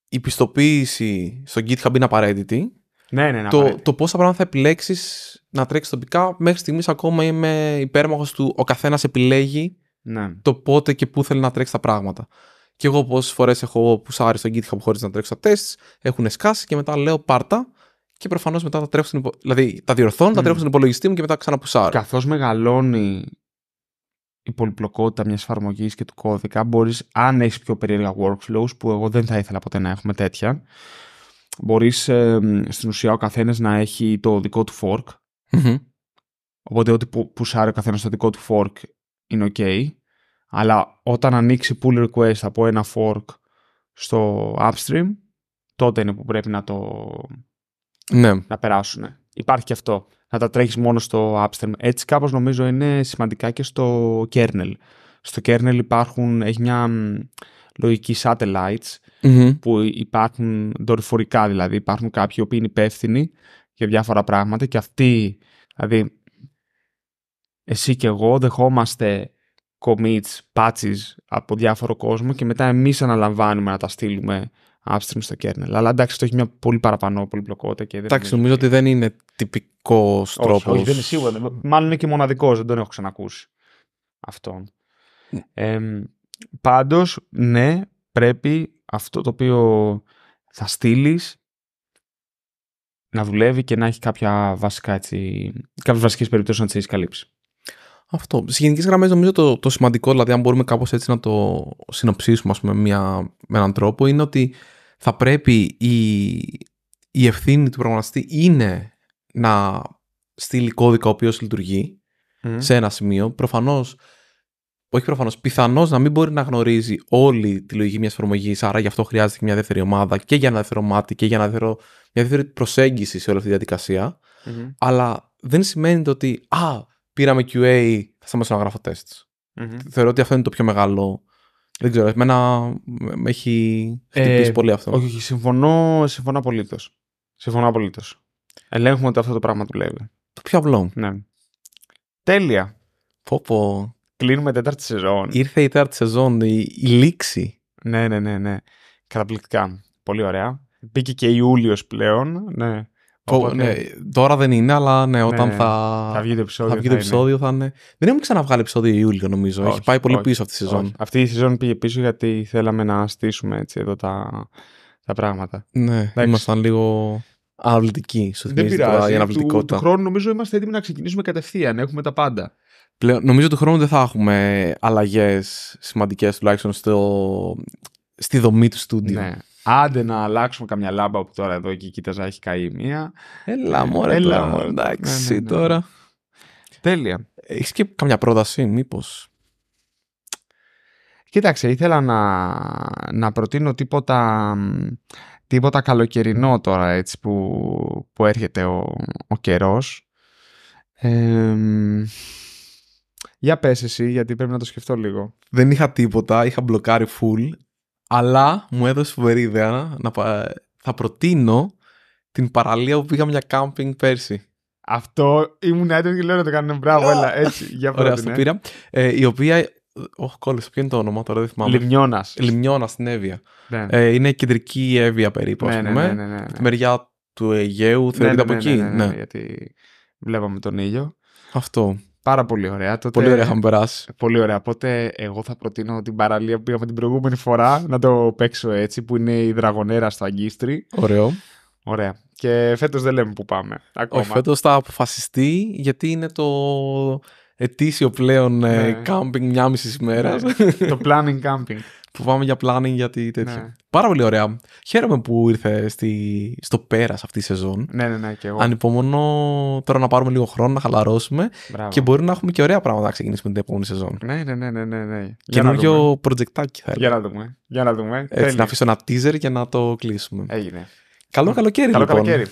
η πιστοποίηση στο GitHub είναι απαραίτητη. Ναι, το πόσα πράγματα θα επιλέξεις να τρέξεις τοπικά, μέχρι στιγμής ακόμα είμαι υπέρμαχος του ο καθένας επιλέγει. Ναι. Το πότε και πού θέλει να τρέξει τα πράγματα. Και εγώ πόσες φορές έχω πουσάρει στο GitHub χωρίς να τρέξω τα tests, έχουν σκάσει και μετά λέω πάρτα και προφανώς μετά τα τρέχω δηλαδή τα διορθώνω, τα τρέχω στον υπολογιστή μου και μετά ξαναπουσάρω. Καθώς μεγαλώνει η πολυπλοκότητα μιας εφαρμογής και του κώδικα. Μπορείς, αν έχεις πιο περίεργα workflows, που εγώ δεν θα ήθελα ποτέ να έχουμε τέτοια, μπορείς στην ουσία ο καθένας να έχει το δικό του fork. Mm-hmm. Οπότε ό,τι πουσάρει ο καθένας το δικό του fork είναι ok. Αλλά όταν ανοίξει pull request από ένα fork στο upstream, τότε είναι που πρέπει να το να περάσουν. Υπάρχει και αυτό. Να τα τρέχεις μόνο στο upstream. Έτσι κάπως νομίζω είναι σημαντικά και στο kernel. Στο kernel έχει μια λογική satellites mm-hmm. που υπάρχουν δορυφορικά, δηλαδή υπάρχουν κάποιοι που είναι υπεύθυνοι για διάφορα πράγματα και αυτοί, δηλαδή εσύ και εγώ δεχόμαστε commits, patches από διάφορο κόσμο και μετά εμείς αναλαμβάνουμε να τα στείλουμε upstream στο kernel. Αλλά εντάξει, αυτό έχει μια πολύ παραπάνω πολυπλοκότητα. Εντάξει, νομίζω ότι δεν είναι τυπικός τρόπος. Όχι, δεν είναι σίγουρα. Μάλλον είναι και μοναδικός, δεν τον έχω ξανακούσει αυτόν. Πάντως, ναι, πρέπει αυτό το οποίο θα στείλεις να δουλεύει και να έχει κάποιες βασικές περιπτώσεις να τις έχεις καλύψει. Αυτό. Στις γενικές γραμμές νομίζω το σημαντικό, δηλαδή αν μπορούμε κάπως έτσι να το συνοψίσουμε με έναν τρόπο, είναι ότι θα πρέπει η ευθύνη του προγραμματιστή είναι να στείλει κώδικα ο οποίος λειτουργεί σε ένα σημείο. Πιθανώς να μην μπορεί να γνωρίζει όλη τη λογική μιας εφαρμογής, άρα γι' αυτό χρειάζεται και μια δεύτερη ομάδα και για ένα δεύτερο μάτι και για μια δεύτερη προσέγγιση σε όλη αυτή τη διαδικασία. Mm-hmm. Αλλά δεν σημαίνει το ότι πήραμε QA, θα σταματήσω να γράφω tests. Mm-hmm. Θεωρώ ότι αυτό είναι το πιο μεγάλο. Δεν ξέρω, εμένα με έχει χτυπήσει πολύ αυτό. Όχι, συμφωνώ απολύτως. Ελέγχουμε ότι αυτό το πράγμα δουλεύει. Το πιο απλό. Ναι. Τέλεια. Πω. Κλείνουμε τέταρτη σεζόν. Ήρθε η τέταρτη σεζόν, η λήξη. Ναι. Καταπληκτικά. Πολύ ωραία. Μπήκε και Ιούλιος πλέον. Ναι. Οπότε, τώρα δεν είναι, αλλά όταν θα βγει το επεισόδιο θα είναι. Δεν έχουμε ξαναβγάλει επεισόδιο Ιούλιο, νομίζω. Όχι, έχει πάει πολύ πίσω αυτή η σεζόν. Όχι. Αυτή η σεζόν πήγε πίσω γιατί θέλαμε να στήσουμε έτσι εδώ τα πράγματα. Ναι, ήμασταν λίγο αναβλητικοί. Δεν πειράζει. Του χρόνου νομίζω είμαστε έτοιμοι να ξεκινήσουμε κατευθείαν. Έχουμε τα πάντα. Πλέον, νομίζω του χρόνου δεν θα έχουμε αλλαγές σημαντικές, τουλάχιστον στη δομή του στούντιο. Ναι. Άντε να αλλάξουμε καμιά λάμπα που τώρα εδώ και κοίταζα έχει καεί μία. Έλα μωρέ, εντάξει τώρα. Τέλεια. Έχεις και καμιά πρόταση μήπως? Κοίταξε, ήθελα να προτείνω τίποτα καλοκαιρινό τώρα έτσι που έρχεται ο καιρός. Για πες εσύ, γιατί πρέπει να το σκεφτώ λίγο. Δεν είχα τίποτα, είχα μπλοκάρει full. Αλλά μου έδωσε φοβερή ιδέα θα προτείνω την παραλία που πήγαμε για κάμπινγκ πέρσι. Αυτό ήμουν έτοιμο και λέω να το κάνουμε. Μπράβο, έλα έτσι. Για πρώτη. Ωραία, στο πήρα. Η οποία. Κόλλησε, ποιο είναι το όνομα τώρα, δεν θυμάμαι. Λιμνιώνας στην Εύβοια. Ναι. Είναι κεντρική Εύβοια περίπου, ας πούμε. Ναι. Τη μεριά του Αιγαίου, θεωρείται από εκεί. Ναι, γιατί βλέπαμε τον ήλιο. Αυτό. Πάρα πολύ ωραία. Τότε... Πολύ ωραία, είχαμε περάσει. Πολύ ωραία. Οπότε εγώ θα προτείνω την παραλία που πήγαμε την προηγούμενη φορά να το παίξω έτσι, που είναι η Δραγονέρα στο Αγγίστρι. Ωραία. Και φέτος δεν λέμε που πάμε. Ακόμα. Όχι, φέτος θα αποφασιστεί γιατί είναι το ετήσιο πλέον κάμπινγκ μια μισή ημέρα. Το planning camping. Που πάμε για planning γιατί τέτοιο. Ναι. Πάρα πολύ ωραία. Χαίρομαι που ήρθε στο πέρας αυτή η σεζόν. Ναι, και εγώ. Ανυπομονώ τώρα να πάρουμε λίγο χρόνο, να χαλαρώσουμε. Μπράβο. Και μπορεί να έχουμε και ωραία πράγματα να ξεκινήσουμε την επόμενη σεζόν. Ναι. Καινούριο προτζεκτάκι θα έρθει. Για να δούμε. Έτσι, να αφήσω ένα teaser και να το κλείσουμε. Έγινε. Καλό καλοκαίρι.